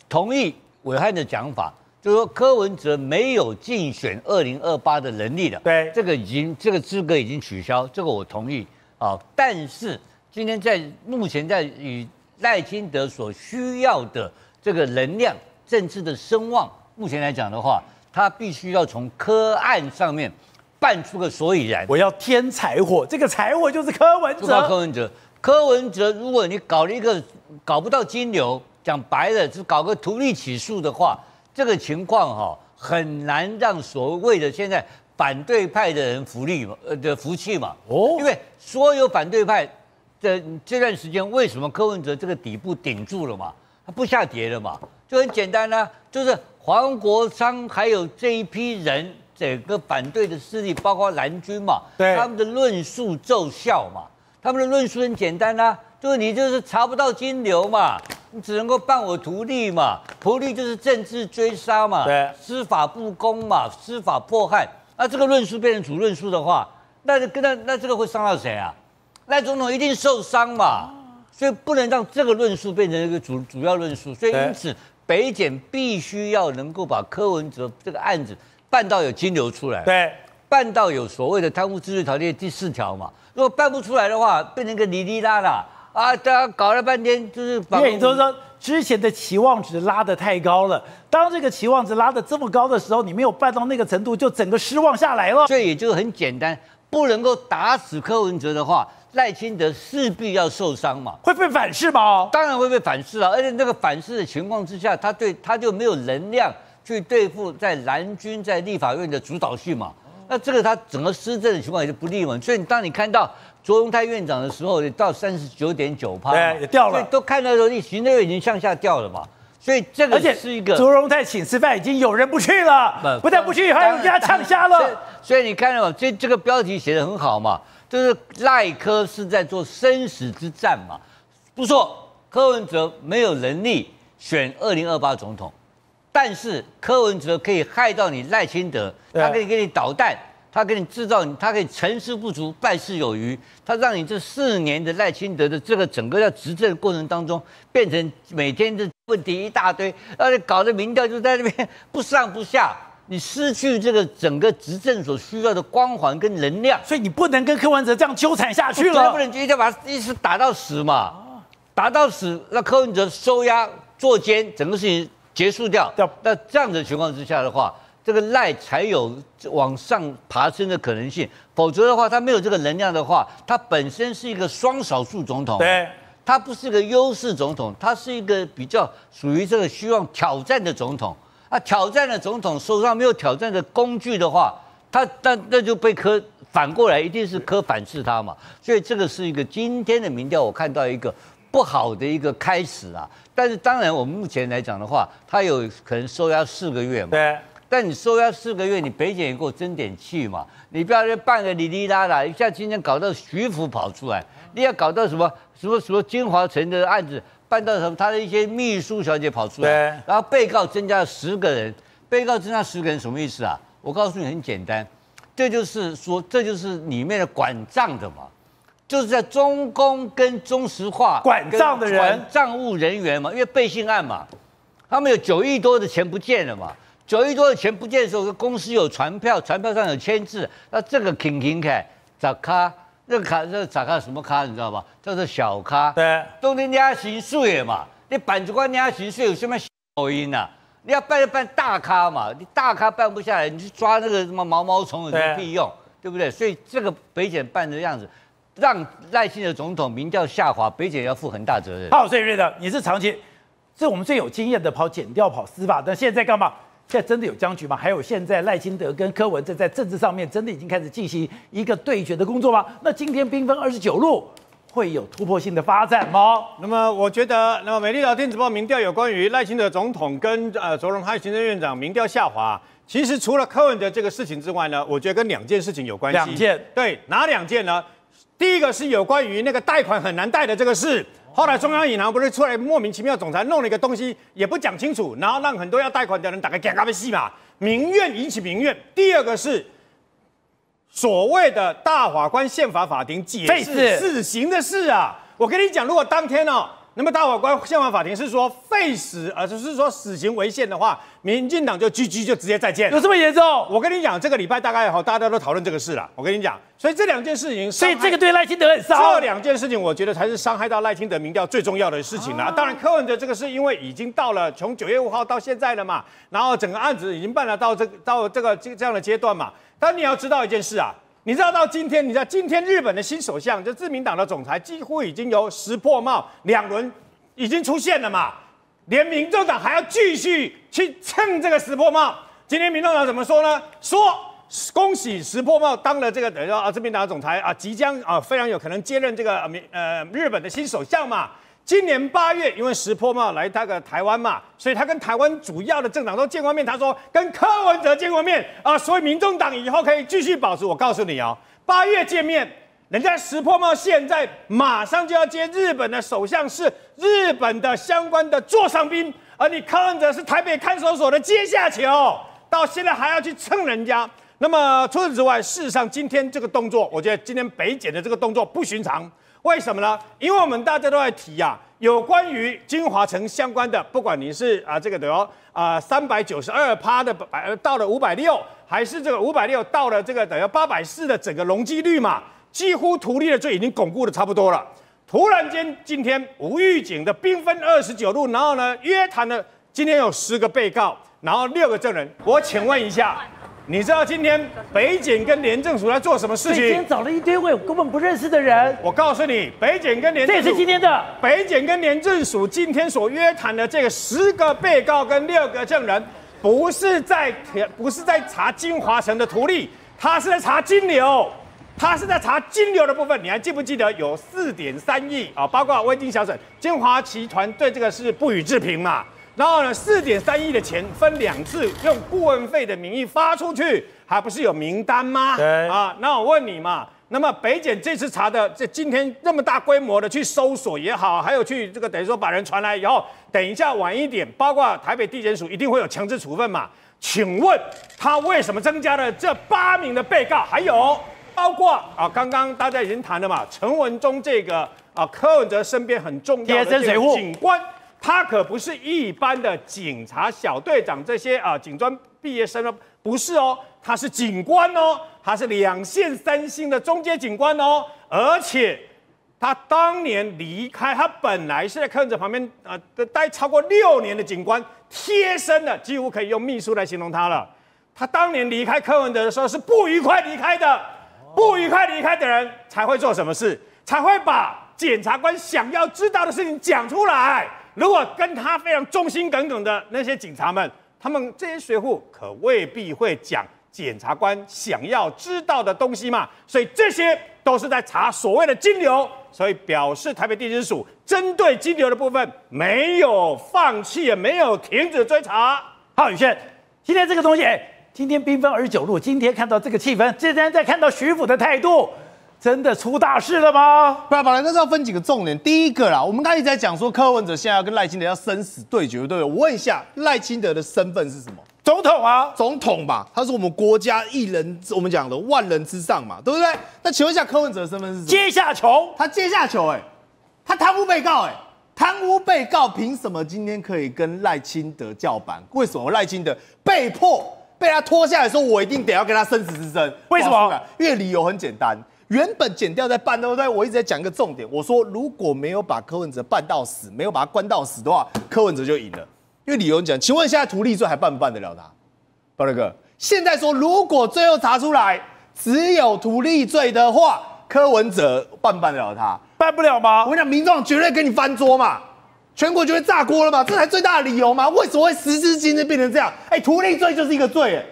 同意伟汉的讲法。 就是说，柯文哲没有竞选二零二八的能力了。对，这个已经这个资格已经取消，这个我同意啊。但是今天在目前在与赖清德所需要的这个能量、政治的声望，目前来讲的话，他必须要从柯案上面办出个所以然。我要添柴火，这个柴火就是柯文哲。柯文哲，柯文哲，如果你搞了一个搞不到金流，讲白了，只搞个图利起诉的话。 这个情况哈、哦、很难让所谓的现在反对派的人服力嘛，呃的服气嘛。哦，因为所有反对派的这段时间，为什么柯文哲这个底部顶住了嘛？他不下跌了嘛？就很简单啦、啊，就是黄国昌还有这一批人，整个反对的势力，包括蓝军嘛，对，他们的论述奏效嘛。他们的论述很简单啦、啊，就是你就是查不到金流嘛。 你只能够办我图利嘛，图利就是政治追杀嘛，对，司法不公嘛，司法迫害。那这个论述变成主论述的话，那跟那那这个会伤到谁啊？赖总统一定受伤嘛，所以不能让这个论述变成一个主主要论述。所以因此，北检必须要能够把柯文哲这个案子办到有金流出来，对，办到有所谓的贪污治罪条例第四条嘛。如果办不出来的话，变成一个哩哩啦啦。 啊，大家搞了半天就是把，因为你都说之前的期望值拉得太高了，当这个期望值拉得这么高的时候，你没有办到那个程度，就整个失望下来了。所以也就很简单，不能够打死柯文哲的话，赖清德势必要受伤嘛，会被反噬吧？当然会被反噬啊，而且那个反噬的情况之下，他对他就没有能量去对付在蓝军在立法院的主导性嘛。 那这个他整个施政的情况也是不利嘛，所以当你看到卓荣泰院长的时候，也到三十九点九趴，对，也掉了，所以都看到说你行政院已经向下掉了嘛，所以这个而且是一个卓荣泰请吃饭已经有人不去了，不但不去，还有人家呛瞎了。所以你看到这这个标题写得很好嘛，就是赖柯是在做生死之战嘛，不错，柯文哲没有能力选二零二八总统。 但是柯文哲可以害到你赖清德，他可以给你导弹，他给你制造，他可以成事不足败事有余，他让你这四年的赖清德的这个整个在执政过程当中，变成每天的问题一大堆，而且搞得民调就在那边不上不下，你失去这个整个执政所需要的光环跟能量，所以你不能跟柯文哲这样纠缠下去了，绝对不能一定要把他一直打到死嘛，打到死，那柯文哲收押坐监，整个事情。 结束掉，那这样的情况之下的话，这个赖才有往上爬升的可能性。否则的话，他没有这个能量的话，他本身是一个双少数总统，对，他不是个优势总统，他是一个比较属于这个希望挑战的总统。啊，挑战的总统手上没有挑战的工具的话，他那那就被柯反过来，一定是柯反噬他嘛。所以这个是一个今天的民调，我看到一个。 不好的一个开始啊，但是当然，我们目前来讲的话，他有可能收押四个月嘛。对。但你收押四个月，你北检也给我争点气嘛，你不要再办个哩哩啦啦，一下今天搞到徐福跑出来，你要搞到什么什么什么金华城的案子，办到什么他的一些秘书小姐跑出来，然后被告增加十个人，被告增加十个人什么意思啊？我告诉你很简单，这就是说这就是里面的管账的嘛。 就是在中共跟中石化管账的人、管账务人员嘛，因为背信案嘛，他们有九亿多的钱不见了嘛，九亿多的钱不见的时候，公司有传票，传票上有签字，那这个停停开咋卡，那个卡这咋卡什么卡你知道吧？叫做小卡，对，都是压行税嘛，你板子官压行税有什么口音啊？你要办就办大咖嘛，你大咖办不下来，你去抓那个什么毛毛虫有什么屁用， 对, 对不对？所以这个北检办的样子。 让赖清德总统民调下滑，北检要负很大责任。好，所以瑞德，你是长期，这我们最有经验的跑检调、跑司法，但现在干嘛？现在真的有僵局吗？还有现在赖清德跟柯文哲在政治上面真的已经开始进行一个对决的工作吗？那今天兵分二十九路。 会有突破性的发展吗？那么我觉得，那么美丽岛电子报民调有关于赖清德总统跟呃卓荣泰行政院长民调下滑，其实除了柯文哲这个事情之外呢，我觉得跟两件事情有关系。两件，对，哪两件呢？第一个是有关于那个贷款很难贷的这个事。 后来中央银行不是出来莫名其妙，总裁弄了一个东西，也不讲清楚，然后让很多要贷款的人打个嘎嘎被戏嘛，民怨引起民怨。第二个是所谓的大法官宪法法庭解释死刑的事啊，我跟你讲，如果当天哦，那么大法官宪法法庭是说废死，而、呃、就是说死刑违宪的话，民进党就 G G 就直接再见，有这么严重？我跟你讲，这个礼拜大概好，大家都讨论这个事了。我跟你讲。 所以这两件事情，所以这个对赖清德很伤。这两件事情，我觉得才是伤害到赖清德民调最重要的事情啦、啊。当然，柯文哲这个是因为已经到了从九月五号到现在了嘛，然后整个案子已经办了到这个到这个这这样的阶段嘛。但你要知道一件事啊，你知道到今天，你知道今天日本的新首相，就自民党的总裁，几乎已经由石破茂两轮已经出现了嘛，连民众党还要继续去蹭这个石破茂。今天民众党怎么说呢？说。 恭喜石破茂当了这个等于说啊，自民党总裁啊，即将啊非常有可能接任这个呃日本的新首相嘛。今年八月，因为石破茂来他个台湾嘛，所以他跟台湾主要的政党都见过面。他说跟柯文哲见过面啊，所以民众党以后可以继续保持。我告诉你哦，八月见面，人家石破茂现在马上就要接日本的首相，是日本的相关的座上宾，而你柯文哲是台北看守所的阶下囚，到现在还要去蹭人家。 那么除此之外，事实上今天这个动作，我觉得今天北检的这个动作不寻常，为什么呢？因为我们大家都在提啊，有关于金华城相关的，不管你是啊这个的啊三百九十二趴的百到了五百六，还是这个五百六到了这个等于八百四的整个容积率嘛，几乎图利的罪已经巩固的差不多了。突然间今天无预警的兵分二十九路，然后呢约谈了今天有十个被告，然后六个证人，我请问一下。 你知道今天北检跟廉政署在做什么事情？今天找了一堆我根本不认识的人。我告诉你，北检跟廉政署，这也是今天的。北检跟廉政署今天所约谈的这个十个被告跟六个证人，不是在不是在查金华城的图利，他是在查金流，他是在查金流的部分。你还记不记得有四点三亿啊？包括威金小沈、金华集团对这个是不予置评嘛？ 然后呢，四点三亿的钱分两次用顾问费的名义发出去，还不是有名单吗？对啊，那我问你嘛，那么北检这次查的，这今天那么大规模的去搜索也好，还有去这个等于说把人传来以后，等一下晚一点，包括台北地检署一定会有强制处分嘛？请问他为什么增加了这八名的被告？还有包括啊，刚刚大家已经谈了嘛，陈文忠这个啊，柯文哲身边很重要的这个警官。 他可不是一般的警察小队长这些啊，警专毕业生哦，不是哦，他是警官哦，他是两线三星的中阶警官哦，而且他当年离开，他本来是在柯文哲旁边啊、呃、待超过六年的警官，贴身的，几乎可以用秘书来形容他了。他当年离开柯文哲的时候是不愉快离开的，不愉快离开的人才会做什么事，才会把检察官想要知道的事情讲出来。 如果跟他非常忠心耿耿的那些警察们，他们这些学护可未必会讲检察官想要知道的东西嘛，所以这些都是在查所谓的金流，所以表示台北地检署针对金流的部分没有放弃，也没有停止追查。好，宇轩，今天这个东西，今天兵分二十九路，今天看到这个气氛，今天再看到徐府的态度。 真的出大事了吗？不然本来都是要分几个重点。第一个啦，我们刚才一直在讲说柯文哲现在要跟赖清德要生死对决，对不对？我问一下，赖清德的身份是什么？总统啊，总统吧，他是我们国家一人，我们讲的万人之上嘛，对不对？那请问一下，柯文哲的身份是什么？阶下囚，他阶下囚、欸，哎，他贪污被告、欸，哎，贪污被告凭什么今天可以跟赖清德叫板？为什么赖清德被迫被他拖下来说，我一定得要跟他生死之争？为什么？因为理由很简单。 原本检调在办，对不对？我一直在讲一个重点，我说如果没有把柯文哲办到死，没有把他关到死的话，柯文哲就赢了。因为理由讲，请问现在图利罪还办不办得了他？包大哥，现在说如果最后查出来只有图利罪的话，柯文哲办不办得了他？办不了吗？我跟你讲，民众绝对跟你翻桌嘛。全国就会炸锅了嘛？这才最大的理由嘛？为什么会时至今日变成这样？哎、欸，图利罪就是一个罪、欸，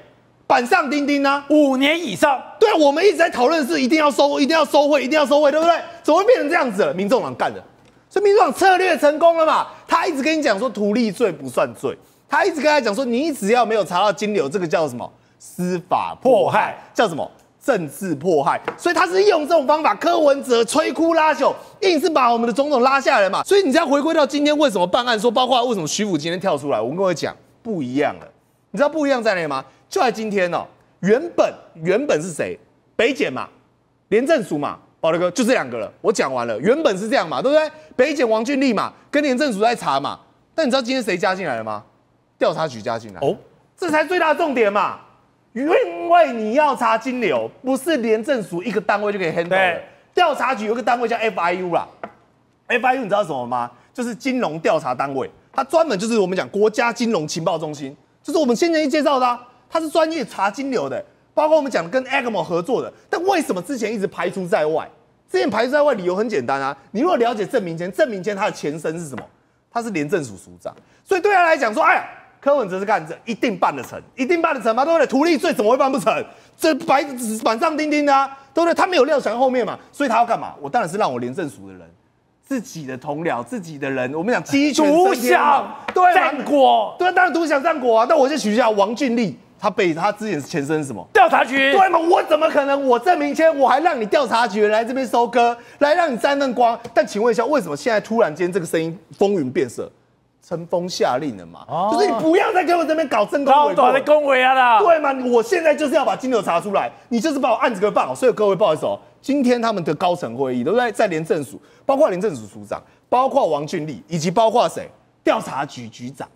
板上钉钉啊，五年以上。对，我们一直在讨论是一定要收，一定要收回，一定要收回，对不对？怎么会变成这样子了？民众党干的，所以民众党策略成功了嘛？他一直跟你讲说图利罪不算罪，他一直跟他讲说你只要没有查到金流，这个叫什么司法迫害，叫什么？ 政治迫害，所以他是用这种方法，柯文哲摧枯拉朽，硬是把我们的总统拉下来嘛。所以你再回归到今天，为什么办案说，包括为什么徐府今天跳出来，我跟我讲不一样了。你知道不一样在哪里吗？就在今天哦，原本原本是谁？北检嘛，廉政署嘛，宝德哥就这两个了。我讲完了，原本是这样嘛，对不对？北检王俊立嘛，跟廉政署在查嘛。但你知道今天谁加进来了吗？调查局加进来哦，这才最大的重点嘛。 因为你要查金流，不是廉政署一个单位就可以 handle 的。调查局有一个单位叫 F I U 啦 ，F I U 你知道什么吗？就是金融调查单位，它专门就是我们讲国家金融情报中心，就是我们先前介绍的、啊，它是专业查金流的，包括我们讲跟 A G M O 合作的。但为什么之前一直排除在外？之前排除在外理由很简单啊，你如果了解郑明谦，郑明谦他的前身是什么？他是廉政署署长，所以对他来讲说，哎呀。 柯文哲是干这，一定办得成，一定办得成嘛，对不对？图利罪怎么会办不成？这白板上钉钉的、啊，对不对？他没有料想后面嘛，所以他要干嘛？我当然是让我廉政署的人，自己的同僚，自己的人，我们讲鸡犬升天嘛，对战果，对，当然独享战果啊。但我先取一下王俊立，他被他之前前身是什么？调查局。对嘛？我怎么可能？我郑明谦，我还让你调查局来这边收割，来让你沾认光。但请问一下，为什么现在突然间这个声音风云变色？ 乘风下令了嘛？哦、就是你不要再跟我这边搞真空伪造的恭维啊啦！对嘛？我现在就是要把金流查出来，你就是把我案子给办好。所以各位不好意思哦，今天他们的高层会议，对不对？在廉政署，包括廉政署署长，包括王俊立，以及包括谁？调查局局长，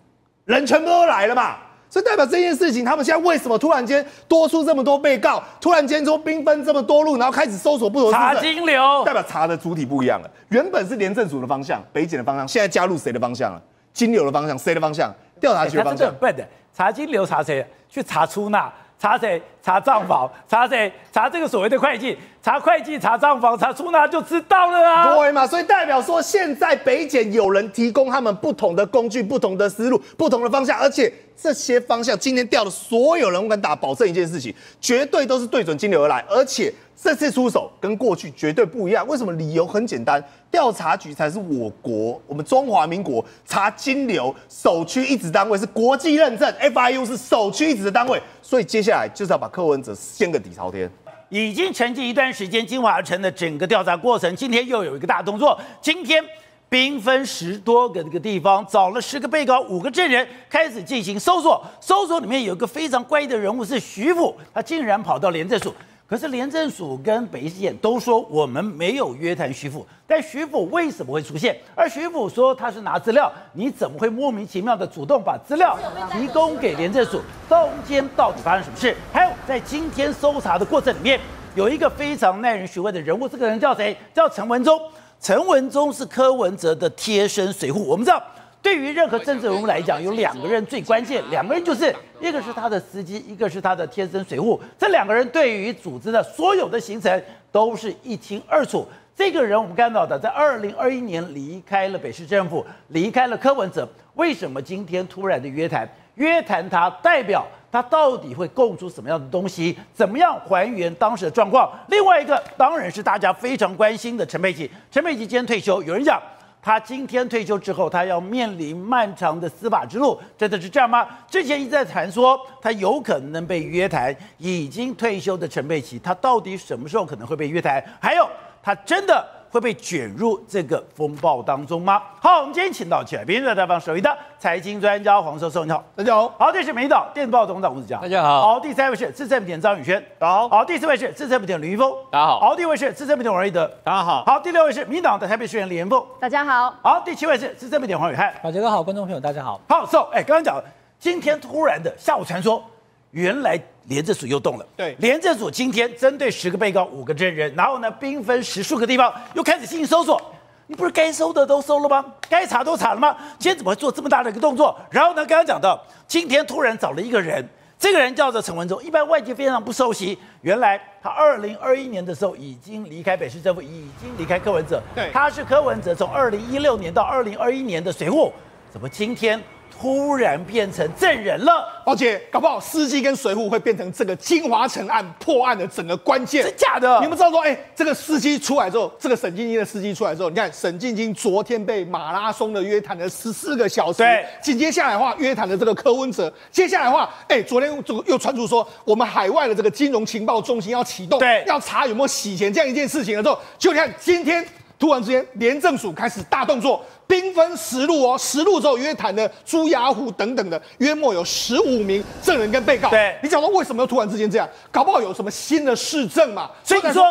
人全部都来了嘛。所以代表这件事情，他们现在为什么突然间多出这么多被告？突然间说兵分这么多路，然后开始搜索不同查金流，代表查的主体不一样了。原本是廉政署的方向，北检的方向，现在加入谁的方向了？ 金流的方向，谁的方向？调查局的方向。欸、他真的很笨的，查金流查谁？去查出纳，查谁？查账房，查谁？查这个所谓的会计，查会计，查账房，查出纳就知道了啊。对嘛？所以代表说，现在北检有人提供他们不同的工具、不同的思路、不同的方向，而且这些方向今天调的所有人，我敢打保证一件事情，绝对都是对准金流而来，而且这次出手跟过去绝对不一样。为什么？理由很简单。 调查局才是我国，我们中华民国查金流首屈一指单位，是国际认证 F I U 是首屈一指的单位，所以接下来就是要把柯文哲掀个底朝天。已经沉寂一段时间，金华城的整个调查过程，今天又有一个大动作。今天兵分十多个这个地方，找了十个被告、五个证人，开始进行搜索。搜索里面有一个非常怪异的人物是徐府，他竟然跑到廉政署。 可是廉政署跟北检都说我们没有约谈徐府，但徐府为什么会出现？而徐府说他是拿资料，你怎么会莫名其妙的主动把资料提供给廉政署？中间到底发生什么事？还有在今天搜查的过程里面，有一个非常耐人寻味的人物，这个人叫谁？叫陈文忠。陈文忠是柯文哲的贴身随护。我们知道，对于任何政治人物来讲，有两个人最关键，两个人就是。 一个是他的司机，一个是他的贴身随护，这两个人对于组织的所有的行程都是一清二楚。这个人我们看到的，在二零二一年离开了北市政府，离开了柯文哲。为什么今天突然的约谈？约谈他代表他到底会供出什么样的东西？怎么样还原当时的状况？另外一个当然是大家非常关心的陈佩琪。陈佩琪今天退休，有人讲。 他今天退休之后，他要面临漫长的司法之路，真的是这样吗？之前一直在谈说他有可能被约谈，已经退休的陈佩琪，他到底什么时候可能会被约谈？还有，他真的会被卷入这个风暴当中吗？好，我们今天请到全民热大方首席的财经专家黄寿松，你好，大家好。好，这是美岛电报总长吴子嘉，大家好。好，第三位是资深媒体张宇轩，大家好。好，第四位是资深媒体吕一峰，大家好。好，第五位是资深媒体王一德，大家好。好，第六位是民党的台北市议员李延凤，大家好。 好，好，第七位是资深媒体黄宇汉，马杰哥好，观众朋友大家好。好，so， 哎，刚刚讲，今天突然的下午传说，原来廉政署又动了。对，廉政署今天针对十个被告、五个证人，然后呢，兵分十数个地方，又开始进行搜索。你不是该搜的都搜了吗？该查都查了吗？今天怎么会做这么大的一个动作？然后呢，刚刚讲到，今天突然找了一个人。这个人叫做陈文忠，一般外界非常不熟悉。原来他二零二一年的时候已经离开北市政府，已经离开柯文哲。对，他是柯文哲从二零一六年到二零二一年的水户，怎么今天突然变成证人了？而且搞不好司机跟水户会变成这个金华城案破案的整个关键。是假的？你们知道说，哎、欸，这个司机出来之后，这个沈进京的司机出来之后，你看沈进京昨天被马拉松的约谈了十四个小时。对，紧接下来的话，约谈了这个柯文哲。接下来的话，哎、欸，昨天又传出说，我们海外的这个金融情报中心要启动，对，要查有没有洗钱这样一件事情了之后，就你看今天突然之间，廉政署开始大动作。兵分十路哦，十路之后约谈的朱雅虎等等的，约莫有十五名证人跟被告。对，你讲说为什么又突然之间这样？搞不好有什么新的事证嘛？所以你说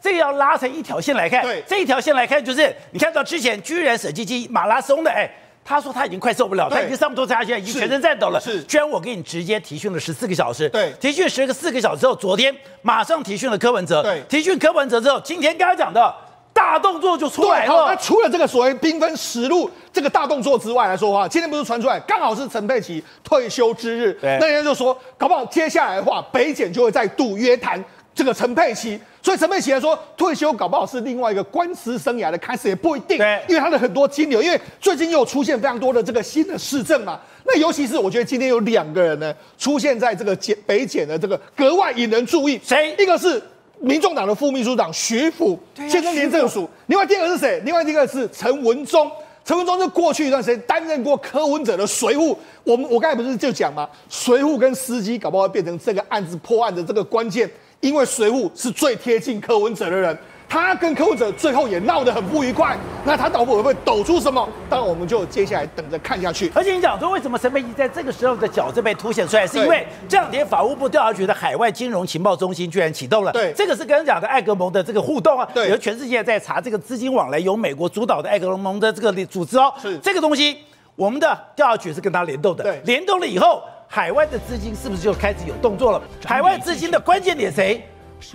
这个要拉成一条线来看。对，这一条线来看，就是你看到之前居然沈进京马拉松的，哎、欸，他说他已经快受不了，他已经上不多下去，已经全身颤抖了。是，居然我给你直接提讯了十四个小时。对，提讯十个四个小时之后，昨天马上提讯了柯文哲。对，提讯柯文哲之后，今天刚刚讲的。大动作就出来了。那除了这个所谓兵分十路这个大动作之外来说的话，今天不是传出来，刚好是陈佩琪退休之日，那人家就说，搞不好接下来的话，北检就会再度约谈这个陈佩琪。所以陈佩琪来说，退休搞不好是另外一个官司生涯的开始，也不一定。对，因为他的很多金流，因为最近又出现非常多的这个新的事证嘛。那尤其是我觉得今天有两个人呢，出现在这个北检的这个格外引人注意。谁？一个是民众党的副秘书长徐府，现任廉政署。另外第二个是谁？另外第二个是陈文忠。陈文忠是过去一段时间担任过柯文哲的随扈。我们我刚才不是就讲吗？随扈跟司机搞不好变成这个案子破案的这个关键，因为随扈是最贴近柯文哲的人。他跟柯文哲最后也闹得很不愉快，那他到底会不会抖出什么？当然，我们就接下来等着看下去。而且你讲说，为什么陈佩琪在这个时候的角色被凸显出来，是因为这两天法务部调查局的海外金融情报中心居然启动了。对，这个是跟讲的艾格蒙的这个互动啊，对，有全世界在查这个资金往来由美国主导的艾格蒙的这个组织哦。是，这个东西，我们的调查局是跟他联动的。对，联动了以后，海外的资金是不是就开始有动作了？海外资金的关键点谁？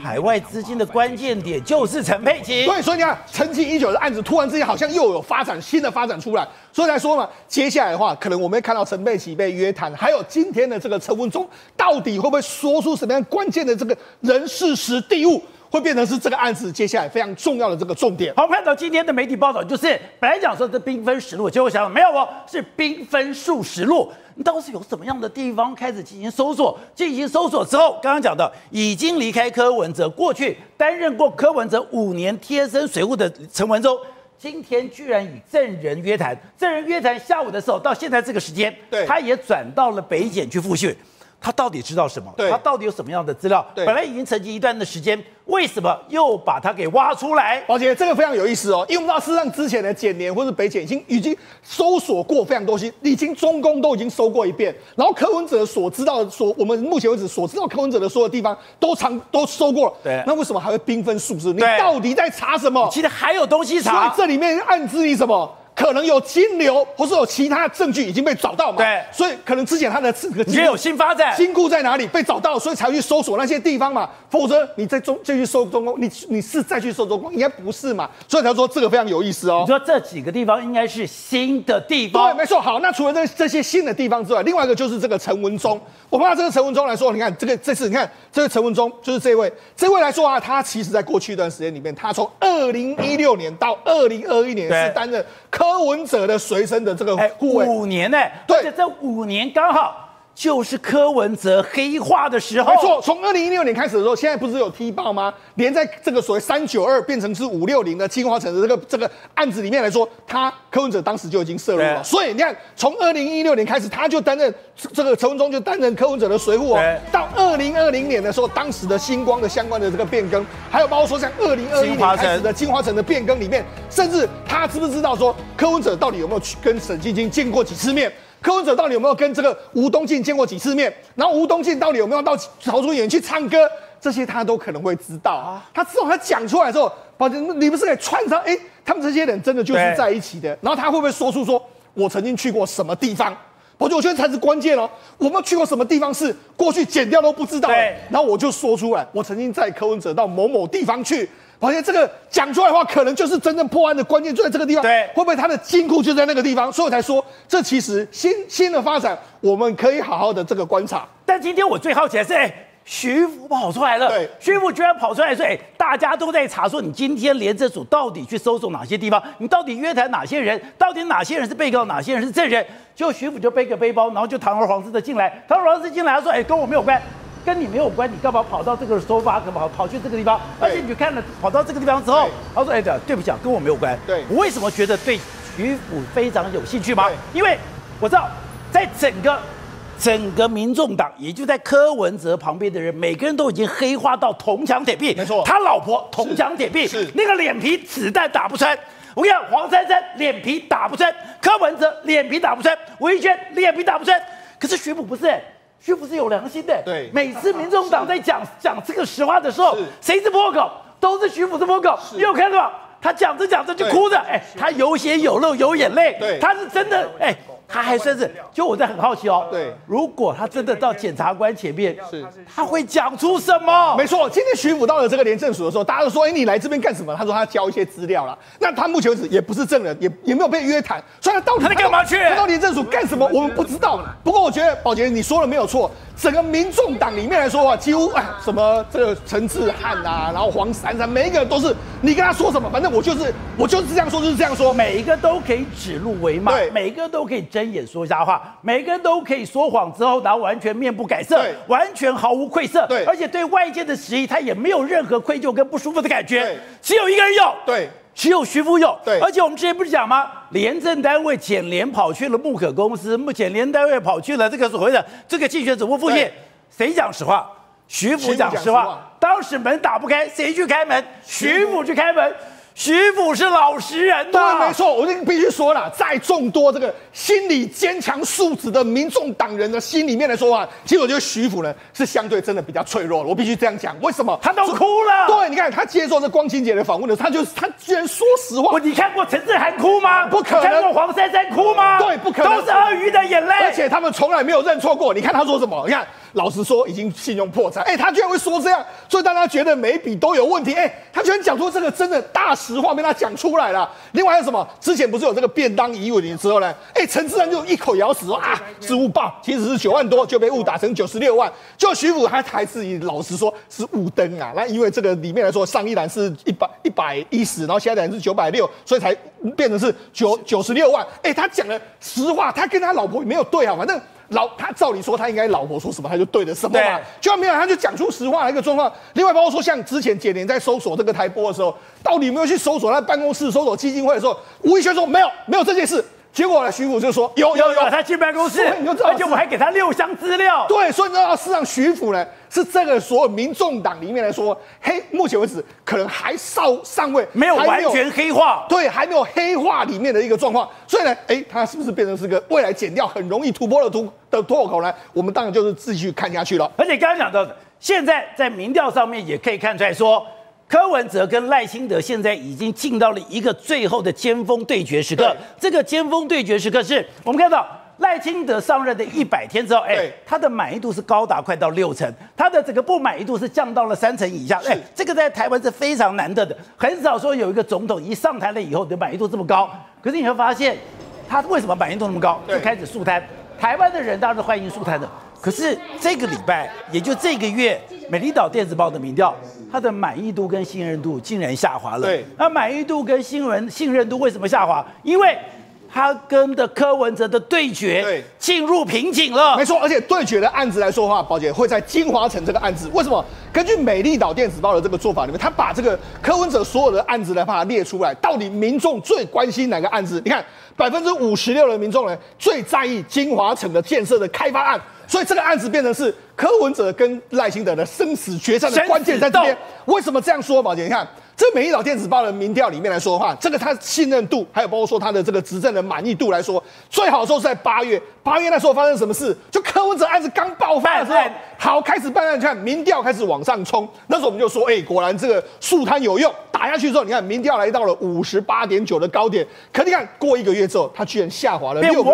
海外资金的关键点就是陈佩琪。对，所以你看，沉寂已久的案子，突然之间好像又有发展，新的发展出来。所以来说嘛，接下来的话，可能我们会看到陈佩琪被约谈，还有今天的这个陈文忠，到底会不会说出什么样关键的这个人事实地物，会变成是这个案子接下来非常重要的这个重点。好，看到今天的媒体报道，就是本来讲说这兵分十路，结果想想没有哦，是兵分数十路。你倒是有什么样的地方开始进行搜索？进行搜索之后，刚刚讲的已经离开柯文哲，过去担任过柯文哲五年贴身随扈的陈文忠，今天居然与证人约谈。证人约谈下午的时候，到现在这个时间，对，他也转到了北检去复讯。他到底知道什么？他到底有什么样的资料？本来已经沉寂一段的时间，为什么又把它给挖出来？而且这个非常有意思哦，因为我们知道，事实上之前的检联或是北检已经已经搜索过非常多些，已经中共都已经搜过一遍，然后柯文哲所知道的所我们目前为止所知道柯文哲的所有地方都常都搜过了。对，那为什么还会兵分数十？你到底在查什么？其实还有东西查，所以这里面暗指你什么？可能有金流，或是有其他证据已经被找到嘛？对，所以可能之前他的这个也有新发展，金库在哪里被找到，所以才去搜索那些地方嘛。否则你在中再去搜中共，你你是再去搜中共，应该不是嘛？所以他说这个非常有意思哦。你说这几个地方应该是新的地方，对，没错。好，那除了这这些新的地方之外，另外一个就是这个陈文忠。我们拿这个陈文忠来说，你看这个这次，你看这个陈文忠就是这位，这位来说啊，他其实在过去一段时间里面，他从二零一六年到二零二一年是担任柯文哲的随身的这个护卫、欸、五年呢、欸，对，而且这五年刚好就是柯文哲黑化的时候。没错，从二零一六年开始的时候，现在不是有踢爆吗？连在这个所谓三九二变成是五六零的金华城的这个这个案子里面来说，他柯文哲当时就已经涉入了。所以你看，从二零一六年开始，他就担任这个陈文忠就担任柯文哲的随扈哦。到二零二零年的时候，当时的星光的相关的这个变更，还有包括说像二零二一年开始的金华城的变更里面，甚至他知不知道说柯文哲到底有没有去跟沈进京见过几次面？柯文哲到底有没有跟这个吴东进见过几次面？然后吴东进到底有没有到朝中演去唱歌？这些他都可能会知道啊。他至少他讲出来之后，宝姐，你不是得串上？哎、欸，他们这些人真的就是在一起的。然后他会不会说出说，我曾经去过什么地方？宝姐，我觉得才是关键哦。我们去过什么地方是过去剪掉都不知道的？然后我就说出来，我曾经在柯文哲到某某地方去。而且这个讲出来的话，可能就是真正破案的关键就在这个地方。对，会不会他的金库就在那个地方？所以我才说，这其实新新的发展，我们可以好好的这个观察。但但今天我最好奇的是，哎、欸，徐玉甫跑出来了，对，徐玉甫居然跑出来说，哎、欸，大家都在查说你今天廉政署到底去搜索哪些地方，你到底约谈哪些人，到底哪些人是被告，哪些人是证人？就徐玉甫就背个背包，然后就堂而皇之的进来，堂而皇之进来，他说，哎、欸，跟我没有关。 跟你没有关，你干嘛跑到这个说法，干嘛跑去这个地方？而且你去看了，跑到这个地方之后，他说：“哎、欸，对不起，跟我没有关。对”对我为什么觉得对徐甫非常有兴趣吗？因为我知道，在整个整个民众党，也就在柯文哲旁边的人，每个人都已经黑化到铜墙铁壁。没错，他老婆铜墙铁壁，那个脸皮子弹打不穿。 我跟你讲，黄珊珊脸皮打不穿，柯文哲脸皮打不穿，吴怡萱脸皮打不穿。可是徐甫不是、欸。 徐甫是有良心的，对。每次民众党在讲讲这个实话的时候，谁是破口，都是徐甫是破口。你有看到吗？他讲着讲着就哭了，哎，他有血有肉有眼泪，对，他是真的，哎，他还算是。就我在很好奇哦，对，如果他真的到检察官前面，是，他会讲出什么？没错，今天徐甫到了这个廉政署的时候，大家都说，哎，你来这边干什么？他说他交一些资料啦。那他目前为止也不是证人，也也没有被约谈，所以他到底他在干嘛去？他到廉政署干什么？我们不知道。不过我觉得宝杰你说的没有错。 整个民众党里面来说啊，几乎啊什么这个陈志汉啊，然后黄珊珊，每一个人都是你跟他说什么，反正我就是我就是这样说，就是这样说，每一个都可以指鹿为马，对，每一个都可以睁眼说瞎话，每一个都可以说谎之后，然后完全面不改色，对，完全毫无愧色，对，而且对外界的质疑他也没有任何愧疚跟不舒服的感觉，只有一个人有，对。 只有徐福有，对，而且我们之前不是讲吗？廉政单位检联跑去了木可公司，检联单位跑去了这个所谓的这个竞选总部附近，谁讲实话？徐福讲实话。当时门打不开，谁去开门？徐福去开门。 徐甫是老实人呐、啊，对，没错，我就必须说了，在众多这个心理坚强素质的民众党人的心里面来说啊，其实我觉得徐甫呢是相对真的比较脆弱的，我必须这样讲。为什么？他都哭了。对，你看他接受这光晴姐的访问的时候，他就他居然说实话。你看过陈志涵哭吗？不可能。看过黄珊珊哭吗？对，不可能。都是鳄鱼的眼泪。而且他们从来没有认错过。你看他说什么？你看。 老实说，已经信用破产。哎、欸，他居然会说这样，所以大家觉得每一笔都有问题。哎、欸，他居然讲出这个真的大实话，被他讲出来了。另外还有什么？之前不是有这个便当疑云之后呢？哎、欸，陈志安就一口咬死说啊，是误报，其实是九万多，就被误打成九十六万。就徐甫他还自己老实说，是误登啊。那因为这个里面来说，上一栏是一百一百一十，然后下一栏是九百六，所以才变成是九九十六万。哎、欸，他讲了实话，他跟他老婆也没有对啊，反正。 老他照理说，他应该老婆说什么他就对的什么嘛，结果没有，他就讲出实话的一个状况。另外包括说，像之前检联在搜索这个台播的时候，到底有没有去搜索他办公室、搜索基金会的时候，吴怡萱说没有，没有这件事。 结果呢，徐甫就说有有有，他进办公室，而且我还给他六箱资料。对，所以你知道，事实上徐甫呢是这个所有民众党里面来说，黑目前为止可能还少上位，没有完全黑化，对，还没有黑化里面的一个状况。所以呢，哎，他是不是变成是个未来减掉很容易突破的突的破口呢？我们当然就是继续看下去了。而且刚刚讲到，现在在民调上面也可以看出来说。 柯文哲跟赖清德现在已经进到了一个最后的尖峰对决时刻。这个尖峰对决时刻是我们看到赖清德上任的一百天之后，哎，他的满意度是高达快到六成，他的整个不满意度是降到了三成以下。哎，这个在台湾是非常难得的，很少说有一个总统一上台了以后的满意度这么高。可是你会发现，他为什么满意度那么高？就开始肃贪。台湾的人当然是欢迎肃贪的，可是这个礼拜，也就这个月。 美丽岛电子报的民调，它的满意度跟信任度竟然下滑了。对，那满意度跟新闻信任度为什么下滑？因为他跟的柯文哲的对决进入瓶颈了。没错，而且对决的案子来说的话，宝姐会在金华城这个案子，为什么？根据美丽岛电子报的这个做法里面，他把这个柯文哲所有的案子来把它列出来，到底民众最关心哪个案子？你看，百分之五十六的民众呢最在意金华城的建设的开发案。 所以这个案子变成是柯文哲跟赖清德的生死决战的关键在这边。为什么这样说？宝姐，你看这美丽岛电子报的民调里面来说的话，这个他信任度，还有包括说他的这个执政的满意度来说，最好的时候是在八月。八月那时候发生什么事？就柯文哲案子刚爆发的时候，好开始办案，你看民调开始往上冲。那时候我们就说，哎，果然这个肃贪有用。打下去之后，你看民调来到了五十八点九的高点，可你看过一个月之后，它居然下滑了六个。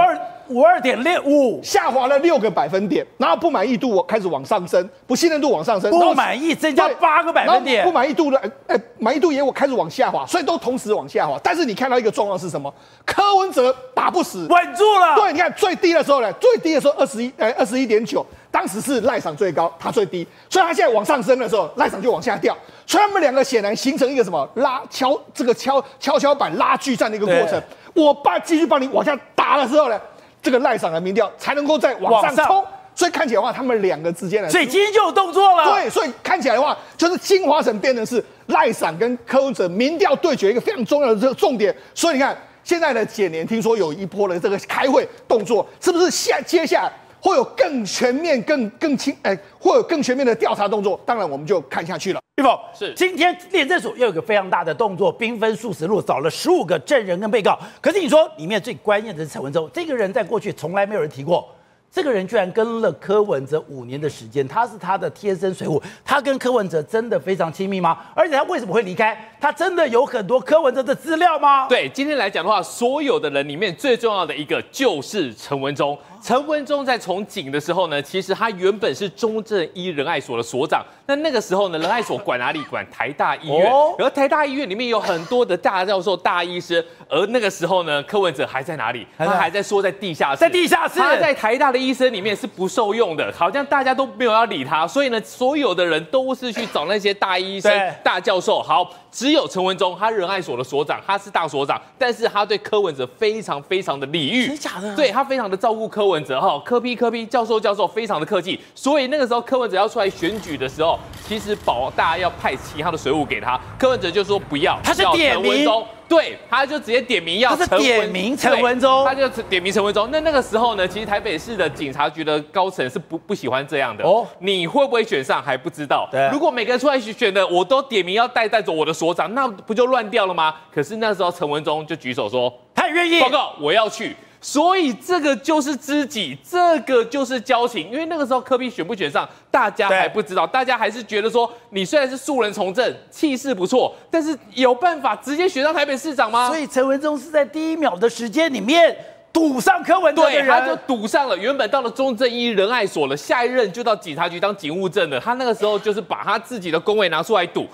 五二点六五下滑了六个百分点，然后不满意度开始往上升，不信任度往上升，不满意增加八个百分点，不满意度的呃满意度也我开始往下滑，所以都同时往下滑。但是你看到一个状况是什么？柯文哲打不死，稳住了。对，你看最低的时候呢，最低的时候二十一呃二十一点九，当时是赖赏最高，他最低，所以他现在往上升的时候，赖赏就往下掉，所以他们两个显然形成一个什么拉敲这个敲跷跷板拉锯战的一个过程。我把继续帮你往下打的时候呢，这个赖赏的民调才能够再往上冲。所以看起来的话，他们两个之间的，所以今天就有动作了。对，所以看起来的话，就是金华省变成是赖赏跟柯文哲民调对决一个非常重要的这个重点。所以你看，现在的检联听说有一波的这个开会动作，是不是下接下来会有更全面、更更清哎、欸，会有更全面的调查动作？当然，我们就看下去了。玉凤是今天廉政署又有个非常大的动作，兵分数十路，找了十五个证人跟被告。可是你说里面最关键的是陈文周这个人，在过去从来没有人提过。这个人居然跟了柯文哲五年的时间，他是他的贴身随扈，他跟柯文哲真的非常亲密吗？而且他为什么会离开？他真的有很多柯文哲的资料吗？对，今天来讲的话，所有的人里面最重要的一个就是陈文忠。陈文忠在从警的时候呢，其实他原本是中正医仁爱所的所长。那那个时候呢，仁爱所管哪里？管台大医院。哦、而台大医院里面有很多的大教授、大医生。而那个时候呢，柯文哲还在哪里？他还在说在地下室，在地下室，他在台大的医生里面是不受用的，好像大家都没有要理他，所以呢，所有的人都是去找那些大医生、大教授。好，只有陈文忠，他仁爱所的所长，他是大所长，但是他对柯文哲非常非常的礼遇，真的假的？对他非常的照顾柯文哲，哈，柯 P 柯 P， 教授教授非常的客气，所以那个时候柯文哲要出来选举的时候，其实保大要派其他的水扈给他，柯文哲就说不要，他是点名。对，他就直接点名要，他是点名陈文忠，他就点名陈文忠。那那个时候呢，其实台北市的警察局的高层是不不喜欢这样的。哦，你会不会选上还不知道。对，如果每个人出来选的，我都点名要带带走我的所长，那不就乱掉了吗？可是那时候陈文忠就举手说，他也愿意，报告我要去。所以这个就是知己，这个就是交情。因为那个时候柯 P 选不选上，大家还不知道，大家还是觉得说，你虽然是素人从政，气势不错，但是有办法直接选上台北市长吗？所以陈文忠是在第一秒的时间里面赌上柯文哲的人，对，他就赌上了。原本到了中正医仁爱所了，下一任就到警察局当警务证了。他那个时候就是把他自己的公位拿出来赌。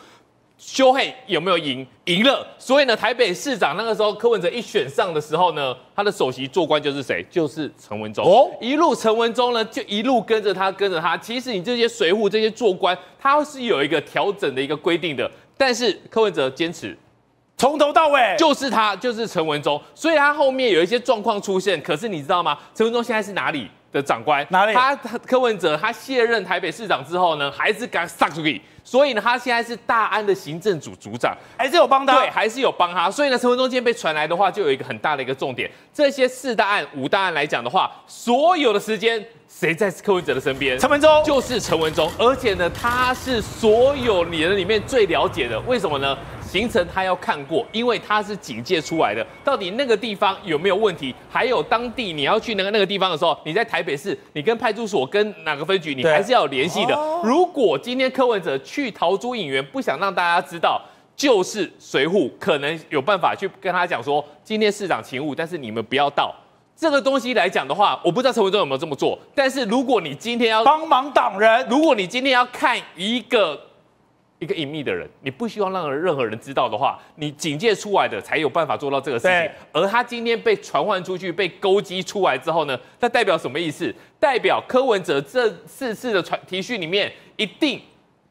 修黑有没有赢？赢了，所以呢，台北市长那个时候柯文哲一选上的时候呢，他的首席做官就是谁？就是陈文忠。哦，一路陈文忠呢，就一路跟着他，跟着他。其实你这些随扈、这些做官，他是有一个调整的一个规定的，但是柯文哲坚持。从头到尾就是他，就是陈文忠，所以他后面有一些状况出现。可是你知道吗？陈文忠现在是哪里的长官？哪里？他柯文哲他卸任台北市长之后呢，还是敢撒出去，所以呢，他现在是大安的行政组组长，还是有帮他？对，还是有帮他。所以呢，陈文忠今天被传来的话，就有一个很大的一个重点。这些四大案、五大案来讲的话，所有的时间谁在柯文哲的身边？陈文忠，就是陈文忠。而且呢，他是所有人里面最了解的。为什么呢？行程他要看过，因为他是警戒出来的。到底那个地方有没有问题？还有当地你要去那个那个地方的时候，你在台北市，你跟派出所、跟哪个分局，你还是要有联系的。哦、如果今天柯文哲去桃竹影园，不想让大家知道，就是随扈可能有办法去跟他讲说，今天市长勤务，但是你们不要到。这个东西来讲的话，我不知道陈文忠有没有这么做。但是如果你今天要帮忙党人，如果你今天要看一个。一个隐秘的人，你不希望让任何人知道的话，你警戒出来的才有办法做到这个事情。而他今天被传唤出去、被勾稽出来之后呢，那代表什么意思？代表柯文哲这四次的传提讯里面，一定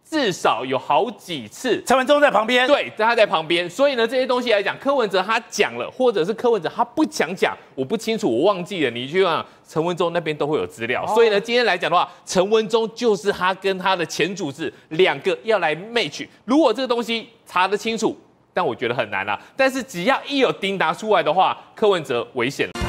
至少有好几次陈文忠在旁边，对，他在旁边。所以呢，这些东西来讲，柯文哲他讲了，或者是柯文哲他不想讲，我不清楚，我忘记了，你去看。陈文忠那边都会有资料，哦、所以呢，今天来讲的话，陈文忠就是他跟他的前主事两个要来 match。如果这个东西查得清楚，但我觉得很难啦、啊。但是只要一有钉答出来的话，柯文哲危险了。